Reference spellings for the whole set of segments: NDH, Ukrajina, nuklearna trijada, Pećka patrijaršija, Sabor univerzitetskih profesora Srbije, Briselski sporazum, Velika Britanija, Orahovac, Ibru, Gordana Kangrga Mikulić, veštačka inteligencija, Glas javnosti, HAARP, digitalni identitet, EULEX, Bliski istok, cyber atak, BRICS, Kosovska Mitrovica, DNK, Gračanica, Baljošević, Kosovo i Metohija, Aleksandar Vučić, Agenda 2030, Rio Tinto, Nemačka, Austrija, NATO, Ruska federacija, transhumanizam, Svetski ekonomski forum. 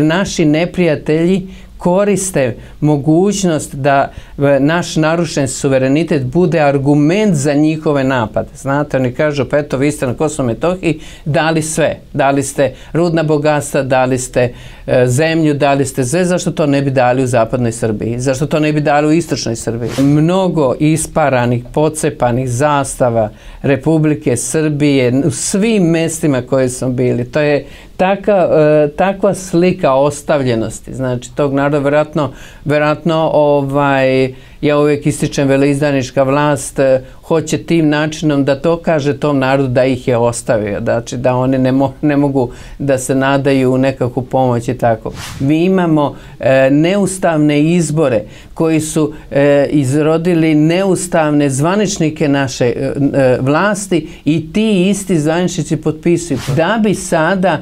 Naši neprijatelji koriste mogućnost da naš narušen suverenitet bude argument za njihove napade. Znate, oni kažu, pa eto, vi ste na Kosovu i Metohiji dali sve. Dali ste rudna bogatstva, dali ste zemlju, dali ste sve. Zašto to ne bi dali u zapadnoj Srbiji? Zašto to ne bi dali u istočnoj Srbiji? Mnogo isparanih, pocepanih zastava Republike Srbije u svim mestima koje smo bili. To je takva slika ostavljenosti, znači tog naroda, verovatno ja uvijek ističem veleizdajnička vlast, hoće tim načinom da to kaže tom narodu da ih je ostavio, znači da oni ne mogu da se nadaju u nekakvu pomoć i tako. Mi imamo neustavne izbore koji su izrodili neustavne zvaničnike naše vlasti i ti isti zvaničnici potpisuju. Da bi sada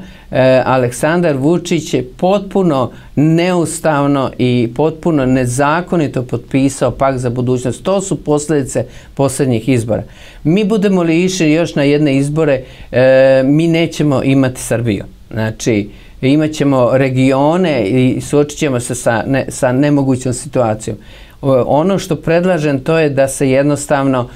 Aleksandar Vučić je potpuno neustavno i potpuno nezakonito potpisao Pakt za budućnost. To su posljedice posljednjih izbora. Mi budemo li išli još na jedne izbore, mi nećemo imati Srbiju. Znači, imat ćemo regione i suočit ćemo se sa nemogućom situacijom. Ono što predlažem to je da se jednostavno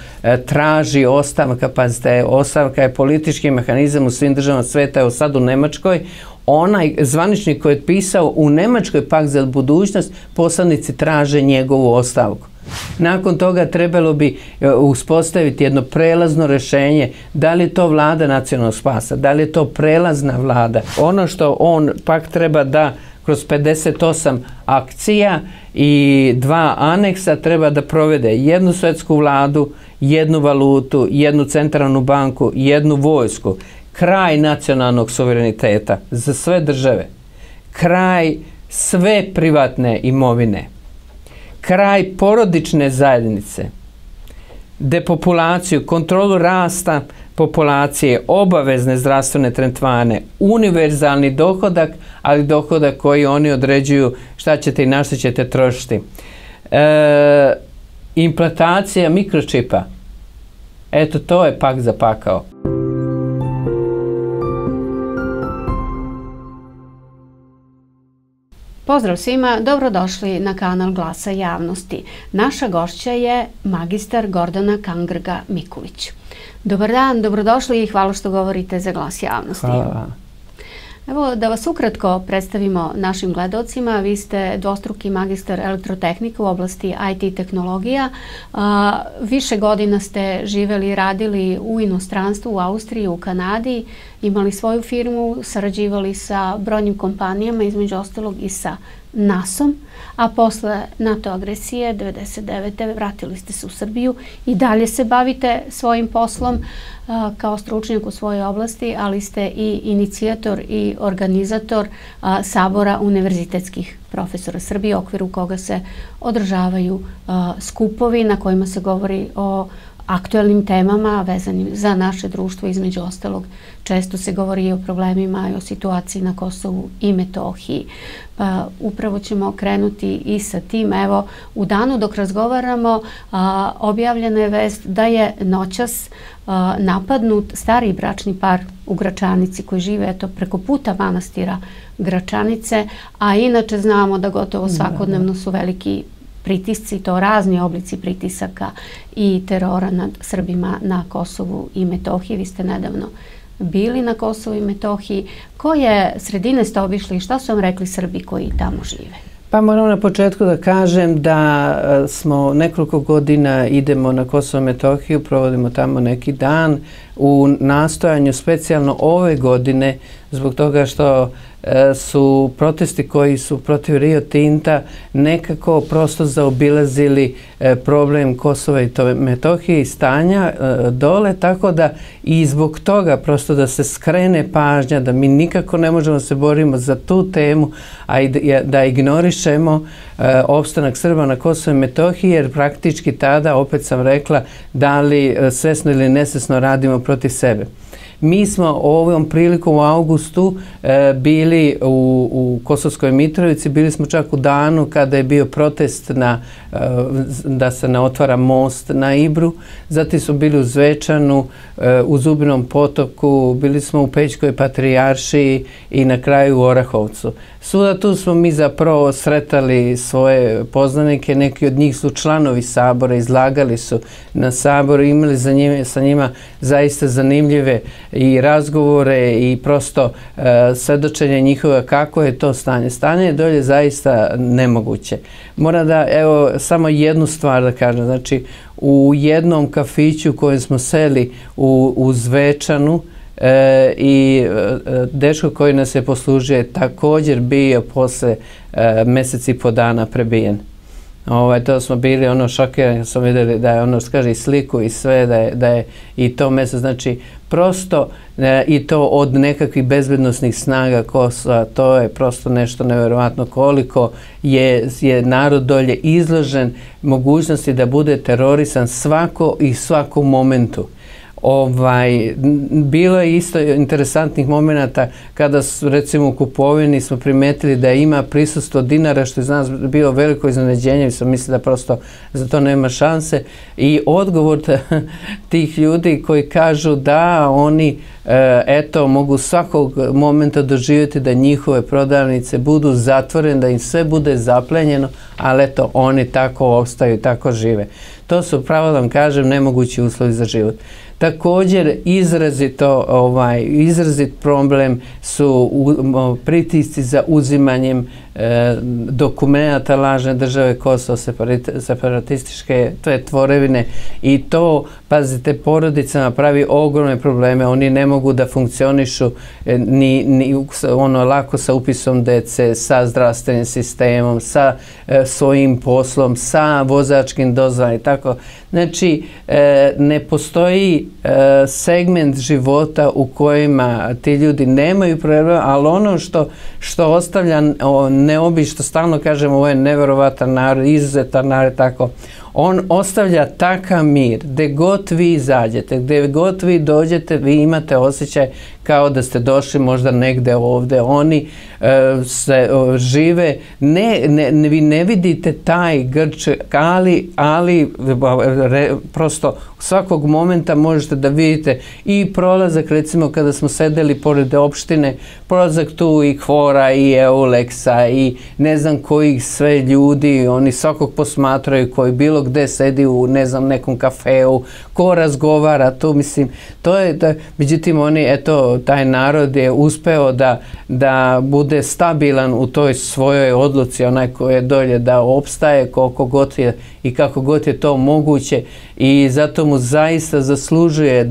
traži ostavka, pazite, ostavka je politički mehanizam u svim državama sveta, evo sad u Nemačkoj, onaj zvaničnik koji je pisao u Nemačkoj Pakt za budućnost, poslanici traže njegovu ostavku. Nakon toga trebalo bi uspostaviti jedno prelazno rješenje, da li je to vlada nacionalnog spasa, da li je to prelazna vlada. Ono što on pak treba da kroz 58 akcija i 2 aneksa treba da provede jednu svetsku vladu, jednu valutu, jednu centralnu banku, jednu vojsku, kraj nacionalnog suvereniteta za sve države, kraj sve privatne imovine, kraj porodične zajednice, depopulaciju, kontrolu rasta populacije, obavezne zdravstvene tretmane, univerzalni dohodak, ali dohodak koji oni određuju šta ćete i na šta ćete trošiti. Implantacija mikročipa. Eto, to je Pakt za pakao. Pozdrav svima, dobrodošli na kanal Glasa javnosti. Naša gošća je magistar Gordana Kangrga Mikulić. Dobar dan, dobrodošli i hvala što govorite za Glas javnosti. Hvala. Evo da vas ukratko predstavimo našim gledalcima. Vi ste dvostruki magistar elektrotehnike u oblasti IT tehnologija. Više godina ste živeli i radili u inostranstvu, u Austriji, u Kanadi. Imali svoju firmu, sarađivali sa brojnim kompanijama, između ostalog i sa NAS-om, a posle NATO agresije 1999. vratili ste se u Srbiju i dalje se bavite svojim poslom kao stručnjak u svojoj oblasti, ali ste i inicijator i organizator Sabora univerzitetskih profesora Srbije, u okviru koga se održavaju skupovi na kojima se govori o aktuelnim temama vezanim za naše društvo, između ostalog često se govori i o problemima i o situaciji na Kosovu i Metohiji. Pa upravo ćemo krenuti i sa tim. Evo, u danu dok razgovaramo objavljena je vest da je noćas napadnut stari bračni par u Gračanici koji žive eto preko puta manastira Gračanice, a inače znamo da gotovo svakodnevno su veliki pritisci, to razni oblici pritisaka i terora nad Srbima na Kosovu i Metohiji. Vi ste nedavno bili na Kosovu i Metohiji. Koje sredine ste obišli i šta su vam rekli Srbi koji tamo žive? Pa moram na početku da kažem da smo nekoliko godina idemo na Kosovo i Metohiju, provodimo tamo neki dan u nastojanju specijalno ove godine zbog toga što su protesti koji su protiv Rio Tinta nekako prosto zaobilazili problem Kosova i Metohije i stanja dole, tako da i zbog toga prosto da se skrene pažnja, da mi nikako ne možemo se borimo za tu temu, a i da ignorišemo opstanak Srba na Kosovo i Metohiji, jer praktički tada, opet sam rekla, da li svesno ili nesvesno radimo protiv sebe. Mi smo ovom prilikom u augustu bili u Kosovskoj Mitrovici, bili smo čak u danu kada je bio protest da se ne otvara most na Ibru, zatim smo bili u Zvečanu, u Zubinom Potoku, bili smo u Pećkoj patrijaršiji i na kraju u Orahovcu. Svuda tu smo mi zapravo sretali svoje poznanike, neki od njih su članovi Sabora, izlagali su na Saboru, imali sa njima zaista zanimljive i razgovore i prosto svedočenje njihova kako je to stanje. Stanje je dolje zaista nemoguće. Moram da, evo, samo jednu stvar da kažem, znači u jednom kafiću u kojem smo seli u Zvečanu, i dečko koji nas je poslužio je također bio posle mjesec i po dana prebijen. To smo bili ono šokirani, smo vidjeli da je ono skaže i sliku i sve, da je i to meso, znači prosto i to od nekakvih bezbednostnih snaga Kosova, to je prosto nešto nevjerovatno koliko je narod dolje izložen mogućnosti da bude terorisan svako i svaku momentu. Bilo je isto interesantnih momenta kada recimo u kupovini smo primetili da ima prisustvo dinara, što je za nas bilo veliko iznenađenje, smo mislili da prosto za to nema šanse, i odgovor tih ljudi koji kažu da oni eto mogu svakog momenta doživjeti da njihove prodavnice budu zatvorene, da im sve bude zaplenjeno, ali eto oni tako opstaju, tako žive. To su, pravo da vam kažem, nemogući uslovi za život. Također izrazit problem su pritisci za uzimanjem dokumenta lažne države Kosovo, separatističke tvorevine, i to, pazite, porodicama pravi ogromne probleme. Oni ne mogu da funkcionišu ni lako sa upisom dece, sa zdravstvenim sistemom, sa svojim poslom, sa vozačkim dozvolama i tako. Znači, ne postoji segment života u kojima ti ljudi nemaju problema, ali ono što ostavlja neobično, stalno kažemo, ovo je neverovatan narod, izuzetan narod, tako, on ostavlja takav mir, gde god vi izađete, gde god vi dođete, vi imate osjećaj kao da ste došli možda negde ovde. Oni se žive, vi ne vidite taj grč, ali prosto svakog momenta možete da vidite i prolazak, recimo kada smo sedeli pored opštine, prolazak tu i KFOR-a i Eulexa i ne znam kojih sve ljudi, oni svakog posmatraju koji bilo gde sedi u ne znam nekom kafeu, ko razgovara tu, mislim, to je, međutim oni, eto, taj narod je uspeo da bude stabilan u toj svojoj odluci, onaj koji je dolje, da opstaje koliko god je i kako god je to moguće, i zato mu zaista zaslužuje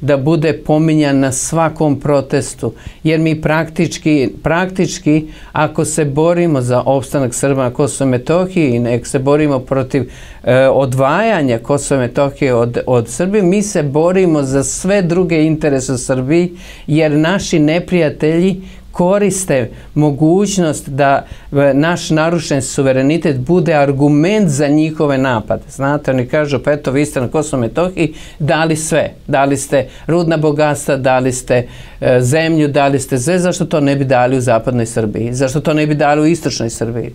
da bude pominjan na svakom protestu, jer mi praktički ako se borimo za opstanak Srba na Kosovo i Metohiji, nek se borimo protiv odvajanja Kosova i Metohije od Srbije, mi se borimo za sve druge interese u Srbiji, jer naši neprijatelji koriste mogućnost da naš narušen suverenitet bude argument za njihove napade. Znate, oni kažu, pa eto, vi ste na Kosovo i Metohiji dali sve. Dali ste rudna bogatstva, dali ste zemlju, dali ste sve. Zašto to ne bi dali u zapadnoj Srbiji? Zašto to ne bi dali u istočnoj Srbiji?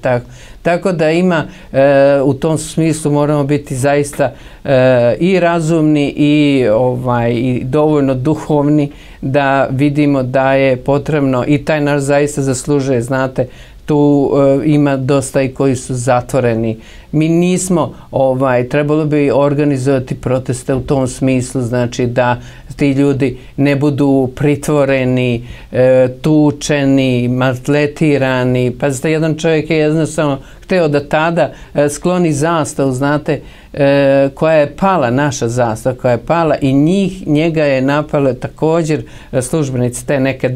Tako da ima, u tom smislu moramo biti zaista i razumni i dovoljno duhovni da vidimo da je potrebno, i taj narod zaista zaslužuje, znate, tu ima dosta i koji su zatvoreni. Mi nismo, trebalo bi organizovati proteste u tom smislu, znači da ti ljudi ne budu pritvoreni, tučeni, maltretirani. Pazite, jedan čovjek je jednostavno hteo da tada skloni zastavu, znate, koja je pala, naša zastava koja je pala, i njega je napalo također službenici te neke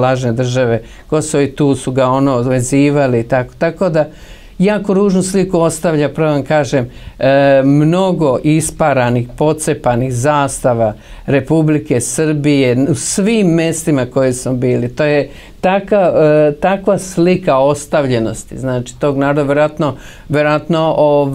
lažne države Kosovo, i tu su ga vezivali. Tako da jako ružnu sliku ostavlja, prvo vam kažem, mnogo isparanih, pocepanih zastava Republike Srbije u svim mestima koje smo bili. To je takva slika ostavljenosti, znači, tog naroda. Verovatno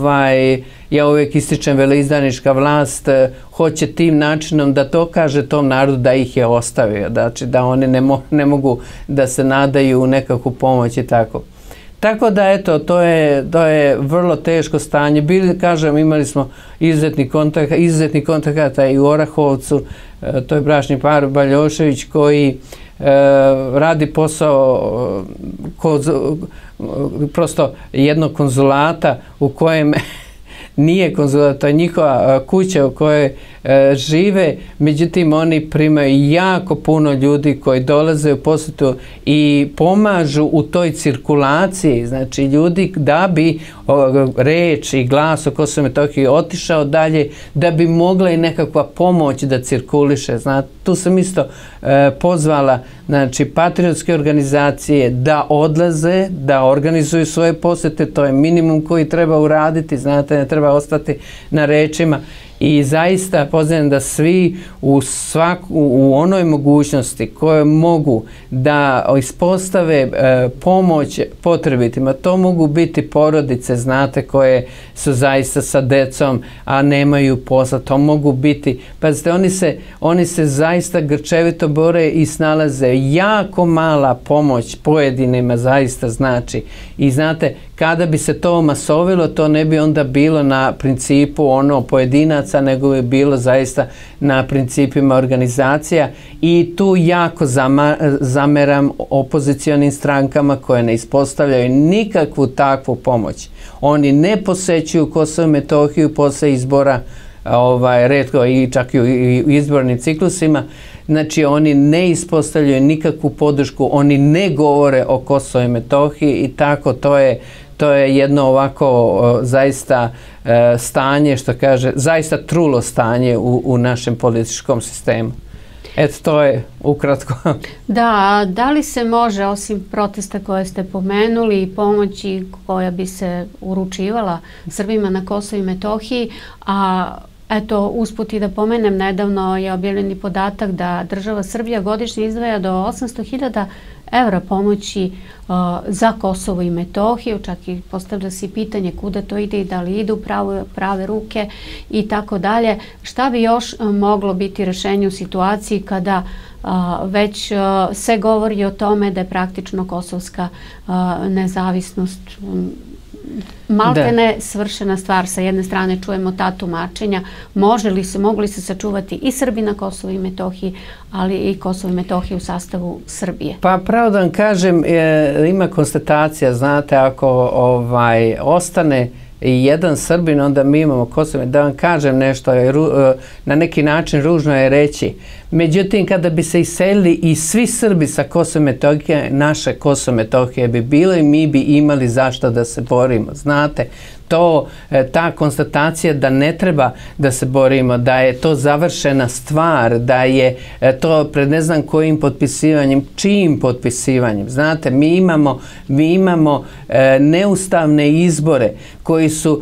ja uvijek ističem, veleizdanička vlast hoće tim načinom da to kaže tom narodu da ih je ostavio, znači da oni ne mogu da se nadaju u nekakvu pomoć i tako. Tako da, eto, to je vrlo teško stanje. Bili, kažem, imali smo izuzetni kontakata i u Orahovcu, to je bračni par Baljošević koji radi posao prosto jednog konzulata u kojem nije konzulat, to je njihova kuća u kojoj žive, međutim oni primaju jako puno ljudi koji dolaze u posjetu i pomažu u toj cirkulaciji, znači ljudi da bi reč i glas o Kosovo i Metohiji otišao dalje, da bi mogla i nekakva pomoć da cirkuliše. Znači, tu sam isto pozvala znači patriotske organizacije da odlaze, da organizuju svoje posjete, to je minimum koji treba uraditi, znate, ne treba ostati na rečima. I zaista pozdravljam da svi u onoj mogućnosti koje mogu da ispostave pomoć potrebitima, to mogu biti porodice, znate, koje su zaista sa decom, a nemaju posla, to mogu biti. Pazite, oni se zaista grčevito bore i snalaze. Jako mala pomoć pojedinima zaista znači. I znate, kada bi se to masovilo, to ne bi onda bilo na principu ono pojedinaca, nego bi bilo zaista na principima organizacija. I tu jako zameram opozicionim strankama koje ne ispostavljaju nikakvu takvu pomoć. Oni ne posećuju Kosovo i Metohiju posle izbora, retko i čak i u izbornim ciklusima. Znači, oni ne ispostavljaju nikakvu podršku, oni ne govore o Kosovo i Metohiji i tako to je jedno ovako zaista stanje, što kaže, zaista trulo stanje u našem političkom sistemu. Eto, to je ukratko. Da, da li se može, osim protesta koje ste pomenuli i pomoći koja bi se uručivala Srbima na Kosovo i Metohiji, a eto, usput i da pomenem, nedavno je objavljeni podatak da država Srbija godišnje izdvaja do 800.000 evra pomoći za Kosovo i Metohiju, čak i postavlja se pitanje kuda to ide i da li ide u prave ruke i tako dalje. Šta bi još moglo biti rešenje u situaciji kada već se govori o tome da je praktično kosovska nezavisnost maltene svršena stvar? Sa jedne strane čujemo ta tumačenja, mogu li se sačuvati i Srbi na Kosovo i Metohiji, ali i Kosovo i Metohiji u sastavu Srbije? Pa pravo da vam kažem, ima konstatacija, znate, ako ostane i jedan Srbin, onda mi imamo Kosovo. Da vam kažem nešto, na neki način ružno je reći. Međutim, kada bi se iselili i svi Srbi sa Kosovo i Metohije, naše Kosovo i Metohije bi bilo i mi bi imali zašto da se borimo. Znate, ta konstatacija da ne treba da se borimo, da je to završena stvar, da je to pred ne znam kojim potpisivanjem, čijim potpisivanjem. Znate, mi imamo neustavne izbore koji su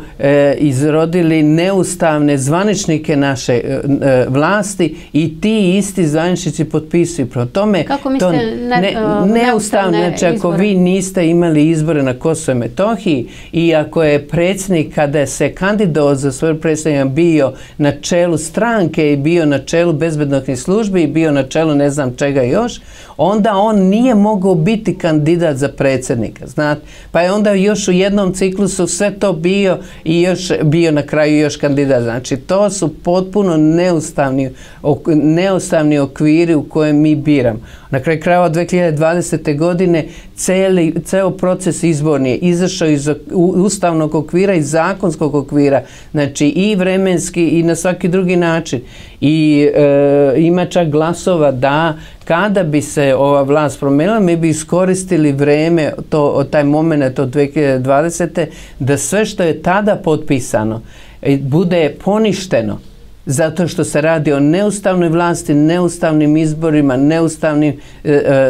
izrodili neustavne zvaničnike naše vlasti i ti isti zvaničnici potpisuju. Pro tome, kako mislite, neustavne, znači ako vi niste imali izbore na Kosovo i Metohiji i ako je predsjednik, kada se kandidovao za svoj predsjednik, bio na čelu stranke i bio na čelu bezbednosnih službi i bio na čelu ne znam čega još, onda on nije mogao biti kandidat za predsjednika, znate. Pa je onda još u jednom ciklusu sve to bio i još bio na kraju još kandidat. Znači, to su potpuno neustavni okviri u kojem mi biramo. Na kraju krajeva 2020. godine ceo proces izborni je izašao iz ustavnog okvira i zakonskog okvira, znači i vremenski i na svaki drugi način. I ima čak glasova da kada bi se ova vlast promenila, mi bi iskoristili vreme, taj moment od 2020. da sve što je tada potpisano bude poništeno, zato što se radi o neustavnoj vlasti, neustavnim izborima, neustavnim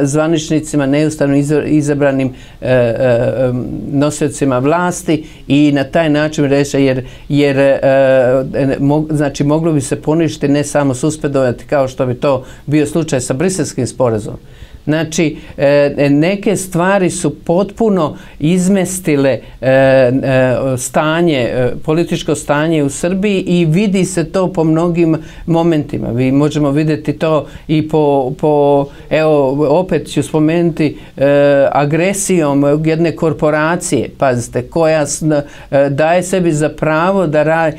zvaničnicima, neustavnim izabranim nosiocima vlasti i na taj način reše, jer znači moglo bi se poništiti, ne samo suspendovati, kao što bi to bio slučaj sa Briselskim sporazumom. Znači, neke stvari su potpuno izmestile političko stanje u Srbiji i vidi se to po mnogim momentima. Mi možemo vidjeti to i evo, opet ću spomenuti agresijom jedne korporacije, pazite, koja daje sebi za pravo da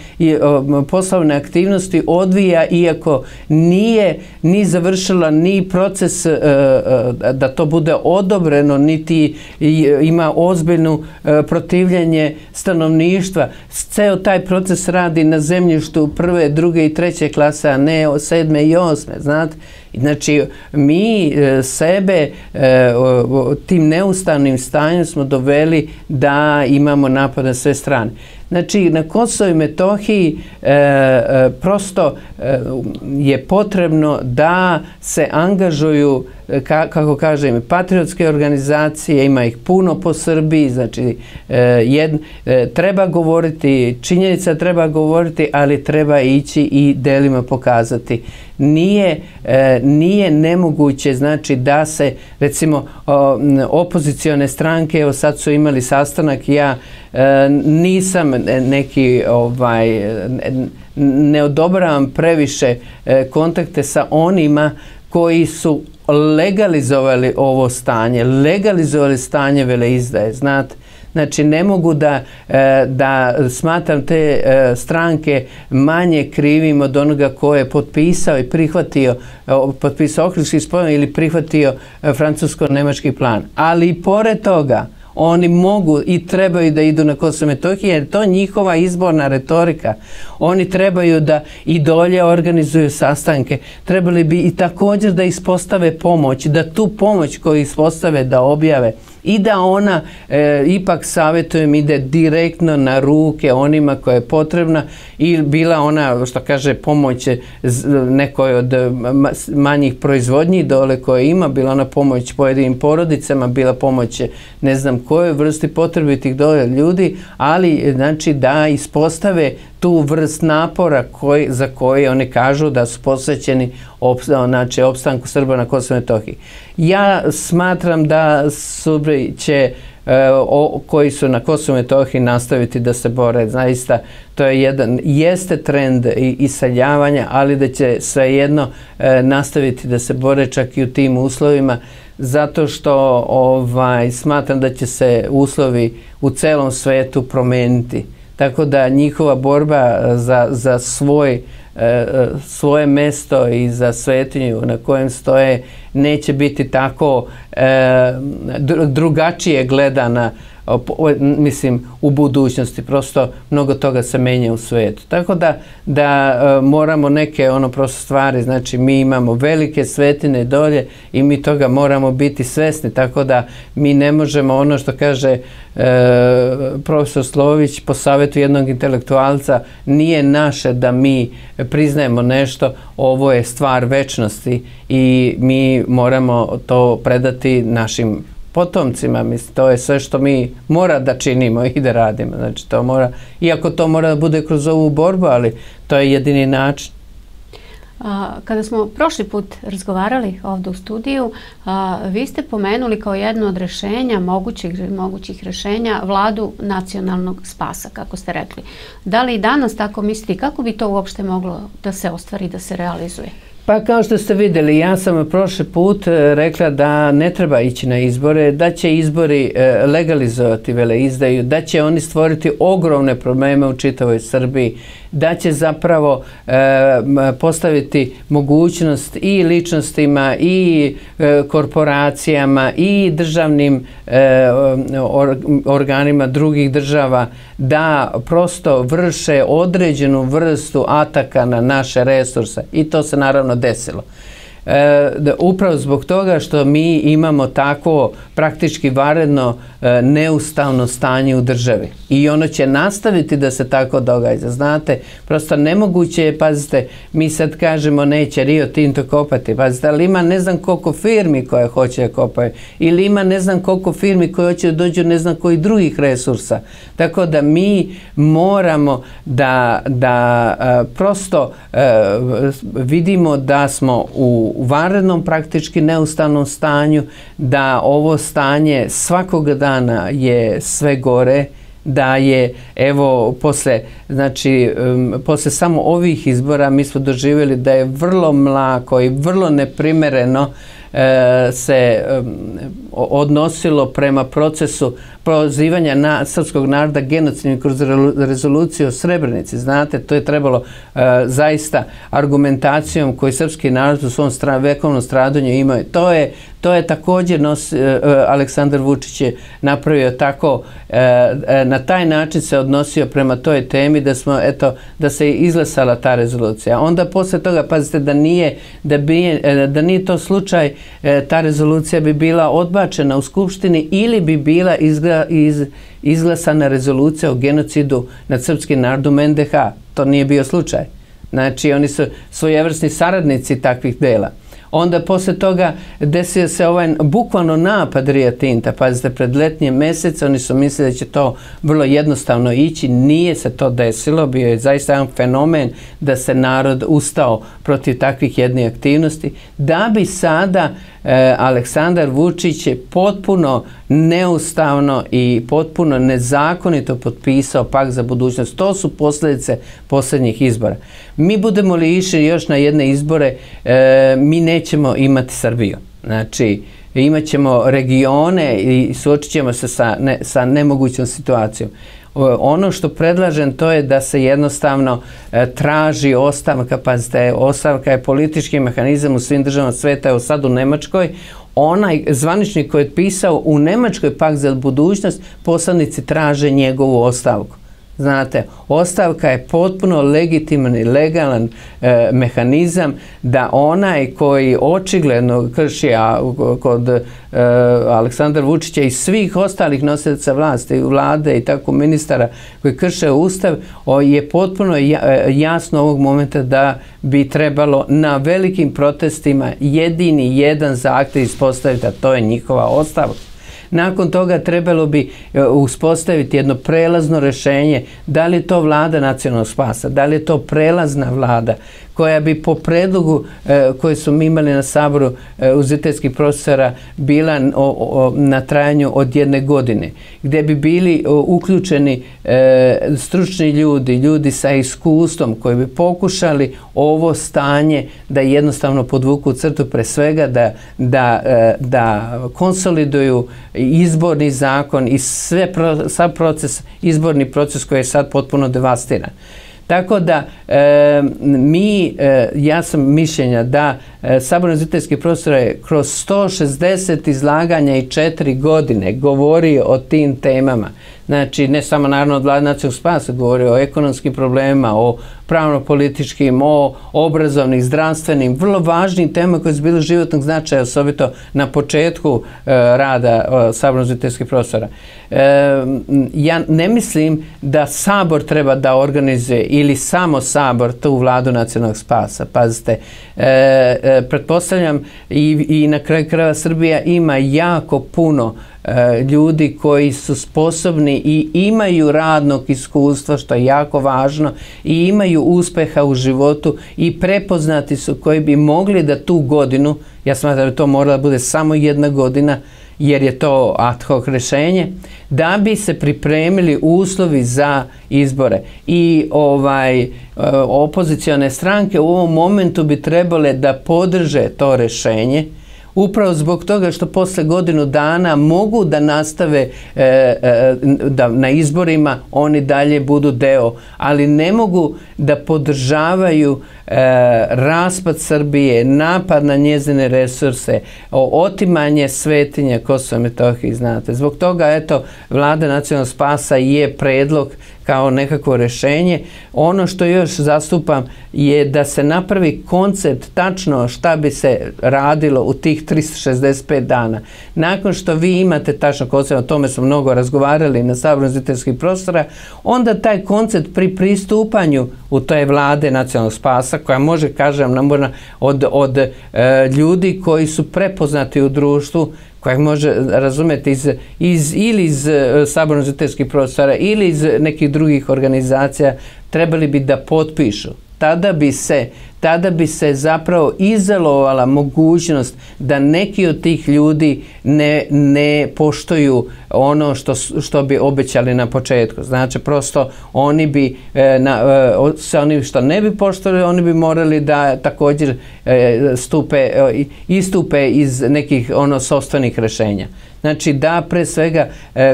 poslovne aktivnosti odvija iako nije ni završila ni proces da to bude odobreno, niti ima ozbiljno protivljenje stanovništva. Ceo taj proces radi na zemljištu prve, druge i treće klase, a ne sedme i osme, znate. Znači, mi sebe tim neustavnim stanjem smo doveli da imamo napad na sve strane. Znači, na Kosovu i Metohiji prosto je potrebno da se angažuju, kako kažem, patriotske organizacije, ima ih puno po Srbiji, znači treba govoriti, činjenica treba govoriti, ali treba ići i delima pokazati. Nije nemoguće, znači, da se, recimo, opozicione stranke, evo sad su imali sastanak, ja nisam neki, ne odobravam previše kontakte sa onima koji su legalizovali ovo stanje, legalizovali stanje veleizdaje, znate. Znači, ne mogu da smatram te stranke manje krivim od onoga ko je potpisao i potpisao Ohridski sporazum ili prihvatio francusko-nemački plan. Ali i pored toga, oni mogu i trebaju da idu na Kosovo i Metohiju, jer to je njihova izborna retorika. Oni trebaju da i dolje organizuju sastanke. Trebali bi i također da ispostave pomoć, da tu pomoć koju ispostave da objave i da ona, ipak savjetujem, ide direktno na ruke onima koja je potrebna, ili bila ona, što kaže, pomoć nekoj od manjih proizvodnji dole koje ima, bila ona pomoć pojedinim porodicama, bila pomoć ne znam kojoj vrsti potrebitih dole ljudi, ali znači da ispostave tu vrst napora za koje oni kažu da su posvećeni opstanku Srba na Kosovu i Metohiji. Ja smatram da Srbi će, koji su na Kosovu i Metohiji, nastaviti da se bore. Zaista, to je jeste trend iseljavanja, ali da će svejedno nastaviti da se bore čak i u tim uslovima, zato što smatram da će se uslovi u celom svetu promeniti. Tako da njihova borba za svoje mesto i za svetinju na kojem stoje neće biti tako drugačije gledana, mislim, u budućnosti. Prosto mnogo toga se menja u svijetu. Tako da moramo neke prosto stvari, znači mi imamo velike svetine dolje i mi toga moramo biti svesni, tako da mi ne možemo, ono što kaže profesor Slović po savjetu jednog intelektualca, nije naše da mi priznajemo nešto, ovo je stvar večnosti i mi moramo to predati našim potomcima, mislim, to je sve što mi mora da činimo i da radimo, znači to mora, iako to mora da bude kroz ovu borbu, ali to je jedini način. Kada smo prošli put razgovarali ovdje u studiju, vi ste pomenuli kao jedno od rešenja, mogućih rešenja, vladu nacionalnog spasa, kako ste rekli. Da li i danas tako mislite, kako bi to uopšte moglo da se ostvari, da se realizuje? Pa kao što ste vidjeli, ja sam prošli put rekla da ne treba ići na izbore, da će izbori legalizovati veleizdaju, da će oni stvoriti ogromne probleme u čitavoj Srbiji, da će zapravo postaviti mogućnost i ličnostima i korporacijama i državnim organima drugih država da prosto vrše određenu vrstu ataka na naše resurse. I to se naravno desilo. Upravo zbog toga što mi imamo tako praktički vanredno neustavno stanje u državi. I ono će nastaviti da se tako događa. Znate, prosto nemoguće je, pazite, mi sad kažemo neće Rio Tinto kopati, pazite, ali ima ne znam koliko firmi koje hoće da kopaju, ili ima ne znam koliko firmi koje hoće da dođu ne znam kojih drugih resursa. Tako da mi moramo da prosto vidimo da smo u vanrednom, praktički neustavnom stanju, da ovo stanje svakog dana je sve gore, da je, evo, posle samo ovih izbora mi smo doživjeli da je vrlo mlako i vrlo neprimereno se odnosilo prema procesu prozivanja na srpskog naroda genocidnim kroz rezoluciju o Srebrenici. Znate, to je trebalo zaista argumentacijom koju srpski narod u svom vekovnom stradanju imaju. To je također Aleksandar Vučić je napravio tako, na taj način se odnosio prema toj temi da se izglasala ta rezolucija. Onda posle toga, pazite, da nije to slučaj, ta rezolucija bi bila odbačena u Skupštini ili bi bila izglasana rezolucija o genocidu nad srpskim narodom NDH. To nije bio slučaj. Znači, oni su svojevrsni saradnici takvih dela. Onda posle toga desio se ovaj bukvalno napad Rio Tinta, pazite, pred letnje mesece, oni su mislili da će to vrlo jednostavno ići, nije se to desilo, bio je zaista jedan fenomen da se narod ustao protiv takvih jednih aktivnosti, da bi sada Aleksandar Vučić je potpuno neustavno i potpuno nezakonito potpisao Pakt za budućnost. To su posljedice posljednjih izbora. Mi budemo li išli još na jedne izbore, mi nećemo imati Srbiju. Znači, imat ćemo regione i suočit ćemo se sa nemogućom situacijom. Ono što predlažem to je da se jednostavno traži ostavka, pazite, ostavka je politički mehanizam u svim državama sveta, evo sad u Nemačkoj, onaj zvaničnik koji je pisao u Nemačkoj Pakt za budućnost, poslanici traže njegovu ostavku. Znate, ostavka je potpuno legitiman i legalan mehanizam da onaj koji očigledno krši, a kod Aleksandra Vučića i svih ostalih nosilaca vlasti, vlade i tako ministara koji krše Ustav, je potpuno jasno ovog momenta da bi trebalo na velikim protestima jedini jedan zahtev ispostaviti, a to je njihova ostavka. Nakon toga trebalo bi uspostaviti jedno prelazno rješenje, da li je to vlada nacionalnog spasa, da li je to prelazna vlada koja bi po predlogu koje su mi imali na Saboru univerzitetskih profesora bila na trajanju od 1 godine, gdje bi bili uključeni stručni ljudi, ljudi sa iskustvom koji bi pokušali ovo stanje da jednostavno podvuku crtu, pre svega da konsoliduju izborni zakon i sav proces, izborni proces koji je sad potpuno devastiran. Tako da ja sam mišljenja da Sabor univerzitetskih profesora je kroz 160 izlaganja i 4 godine govori o tim temama. Znači, ne samo naravno od vlade nacionalnog spasa, govori o ekonomskim problemima, o pravno-političkim, o obrazovnih, zdravstvenim, vrlo važnim tema koje su bile životnog značaja, osobito na početku rada Sabora univerzitetskih profesora. Ja ne mislim da Sabor treba da organizuje ili samo Sabor tu vladu nacionalnog spasa. Pazite, pretpostavljam i na kraju krajeva Srbija ima jako puno ljudi koji su sposobni i imaju radnog iskustva, što je jako važno, i imaju uspeha u životu i prepoznati su koji bi mogli da tu godinu, ja smatram da bi to morala da bude samo 1 godina, jer je to ad hoc rješenje, da bi se pripremili uslovi za izbore. I opozicione stranke u ovom momentu bi trebale da podrže to rješenje, upravo zbog toga što posle 1 godinu mogu da nastave da na izborima oni dalje budu deo, ali ne mogu da podržavaju raspad Srbije, napad na njezine resurse, otimanje svetinja Kosova i Metohije, znate. Zbog toga, eto, vlada nacionalnog spasa je predlog kao nekako rješenje. Ono što još zastupam je da se napravi koncept tačno šta bi se radilo u tih 365 dana. Nakon što vi imate tačno koncept, o tome smo mnogo razgovarali na Saboru univerzitetskih profesora, onda taj koncept pri pristupanju u toj vlade nacionalnog spasa, koja može, kažem, od ljudi koji su prepoznati u društvu, kojeg može razumjeti ili iz Sabora univerzitetskih profesora ili iz nekih drugih organizacija, trebali bi da potpišu. Tada bi se tada bi se zapravo izolovala mogućnost da neki od tih ljudi ne poštuju ono što bi obećali na početku. Znači, prosto oni bi, sa onim što ne bi poštovali, oni bi morali da također istupe iz nekih sopstvenih rješenja. Znači, da pre svega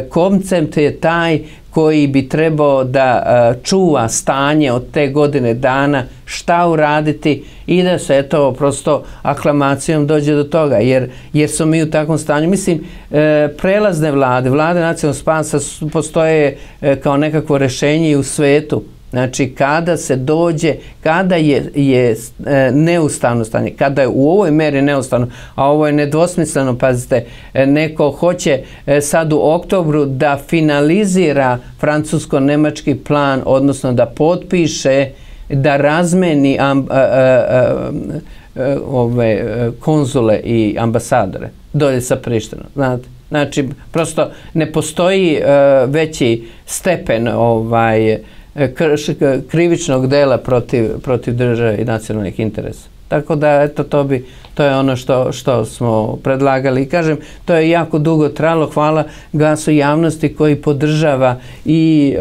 koncept je taj koji bi trebao da čuva stanje od te godine dana, šta uraditi i da se to prosto aklamacijom dođe do toga. Jer smo mi u takvom stanju. Mislim, prelazne vlade, vlade nacionalnog spasa postoje kao nekakvo rješenje i u svetu. Znači, kada se dođe, kada je neustavno stanje, kada je u ovoj meri neustavno, a ovo je nedvosmisleno, pazite, neko hoće sad u oktobru da finalizira francusko-nemački plan, odnosno da potpiše, da razmeni konzule i ambasadore dolje sa Prištinom, znate. Znači, prosto ne postoji veći stepen krivičnog dela protiv države i nacionalnih interesa. Tako da, eto, to je ono što smo predlagali. I kažem, to je jako dugo trajalo. Hvala Glasu javnosti koji podržava i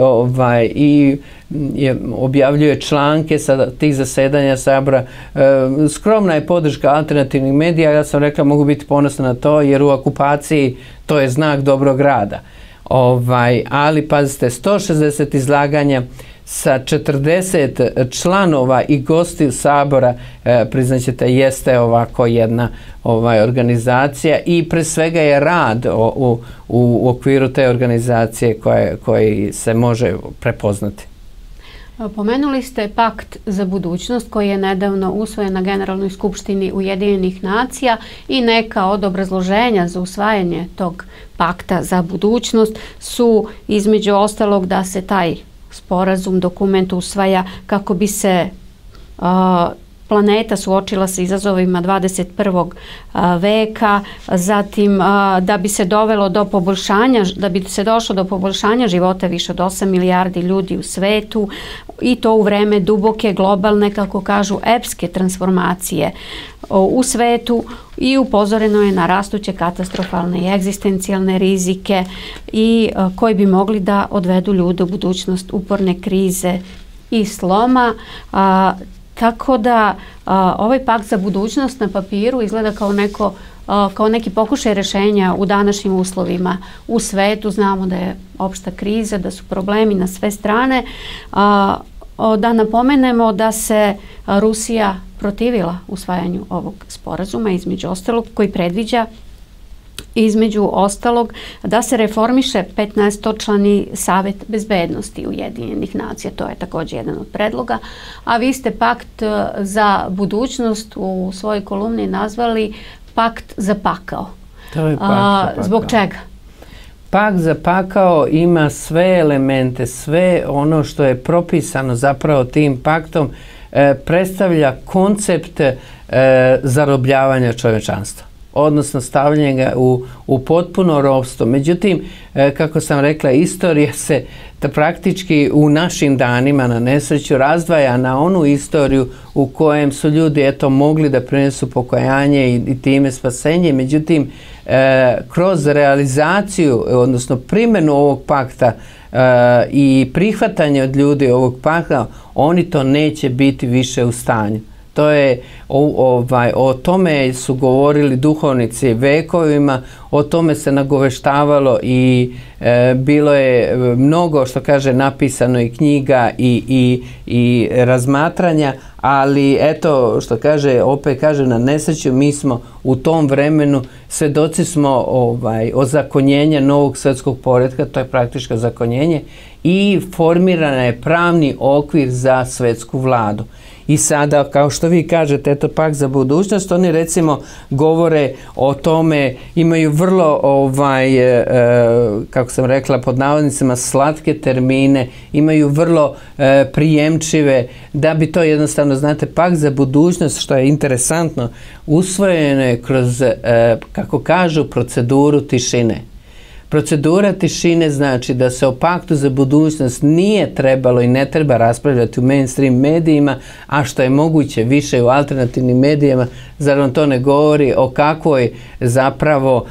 objavljuje članke sa tih zasedanja Sabora. Skromna je podrška alternativnih medija. Ja sam rekla, mogu biti ponosna na to, jer u okupaciji to je znak dobrog rada. Ali pazite, 160 izlaganja sa 40 članova i gostiju Sabora, priznaćete, jeste ovako jedna organizacija i pre svega je rad u okviru te organizacije koji se može prepoznati. Pomenuli ste Pakt za budućnost koji je nedavno usvojen na Generalnoj skupštini Ujedinjenih nacija i neka od obrazloženja za usvajanje tog pakta za budućnost su između ostalog da se taj sporazum, dokument usvaja kako bi se planeta suočila sa izazovima 21. veka, zatim da bi se došlo do poboljšanja života više od 8 milijardi ljudi u svetu i to u vreme duboke globalne, kako kažu, epske transformacije u svetu i upozoreno je na rastuće katastrofalne i egzistencijalne rizike i koji bi mogli da odvedu ljude u budućnost uporne krize i sloma. Tako da ovaj pakt za budućnost na papiru izgleda kao neki pokušaj rješenja u današnjim uslovima u svetu. Znamo da je opšta kriza, da su problemi na sve strane. Da napomenemo da se Rusija protivila usvajanju ovog sporazuma, između ostalog, koji predviđa između ostalog da se reformiše 15-člani Savet bezbednosti Ujedinjenih nacija. To je također jedan od predloga. A vi ste pakt za budućnost u svojoj kolumni nazvali pakt za pakao. To je pakt za pakao. Zbog čega? Pakt za pakao ima sve elemente, sve ono što je propisano zapravo tim paktom predstavlja koncept zarobljavanja čovečanstva, odnosno stavljanje ga u potpuno ropstvo. Međutim, kako sam rekla, istorija se praktički u našim danima na nesreću razdvaja na onu istoriju u kojem su ljudi mogli da prinesu pokajanje i time spasenje. Međutim, kroz realizaciju, odnosno primjenu ovog pakta i prihvatanje od ljudi ovog pakta, oni to neće biti više u stanju. O tome su govorili duhovnici vekovima, o tome se nagoveštavalo i bilo je mnogo, što kaže, napisano i knjiga i razmatranja, ali eto, što kaže, opet kaže, na nesreću mi smo u tom vremenu, svedoci smo ozakonjenja novog svetskog poretka, to je praktičko ozakonjenje, i formirana je pravni okvir za svetsku vladu. I sada, kao što vi kažete, eto pakt za budućnost, oni recimo govore o tome, imaju vrlo, kako sam rekla, pod navodnicima slatke termine, imaju vrlo prijemčive, da bi to jednostavno, znate, pakt za budućnost, što je interesantno, usvojeno je kroz, kako kažu, proceduru tišine. Procedura tišine znači da se o paktu za budućnost nije trebalo i ne treba raspravljati u mainstream medijima, a što je moguće više u alternativnim medijama. Zar on to ne govori o kakvoj zapravo,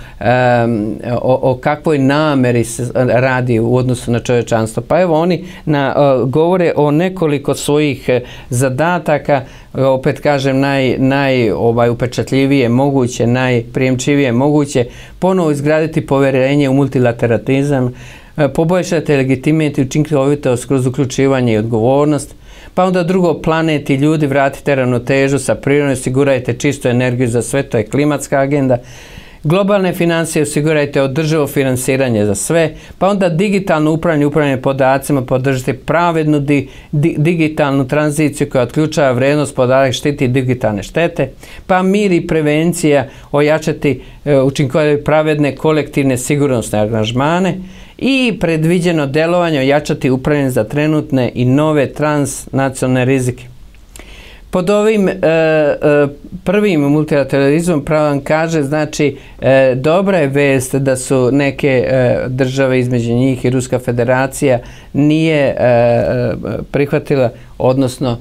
o kakvoj nameri se radi u odnosu na čovječanstvo? Pa evo oni govore o nekoliko svojih zadataka, opet kažem najupečatljivije moguće, najprijemčivije moguće, ponovo izgraditi poverenje u multilateratizam, poboljšati legitimitet i učinkovitost kroz uključivanje i odgovornost, pa onda drugo, planet i ljudi, vratite ravnotežu sa prirodom, osigurajte čistu energiju za sve, to je klimatska agenda, globalne financije, osigurajte održivo finansiranje za sve, pa onda digitalno upravljanje, upravljanje podacima, podržite pravednu digitalnu tranziciju koja otključava vrednost podataka, štiti digitalne štete, pa mir i prevencija, ojačati učinkovite pravedne kolektivne sigurnosne aranžmane i predviđeno delovanje, ojačati upravljanje za trenutne i nove transnacionalne rizike. Pod ovim prvim multilateralizmom pravan kaže, znači, dobra je vest da su neke države, između njih i Ruska federacija, nije prihvatila, odnosno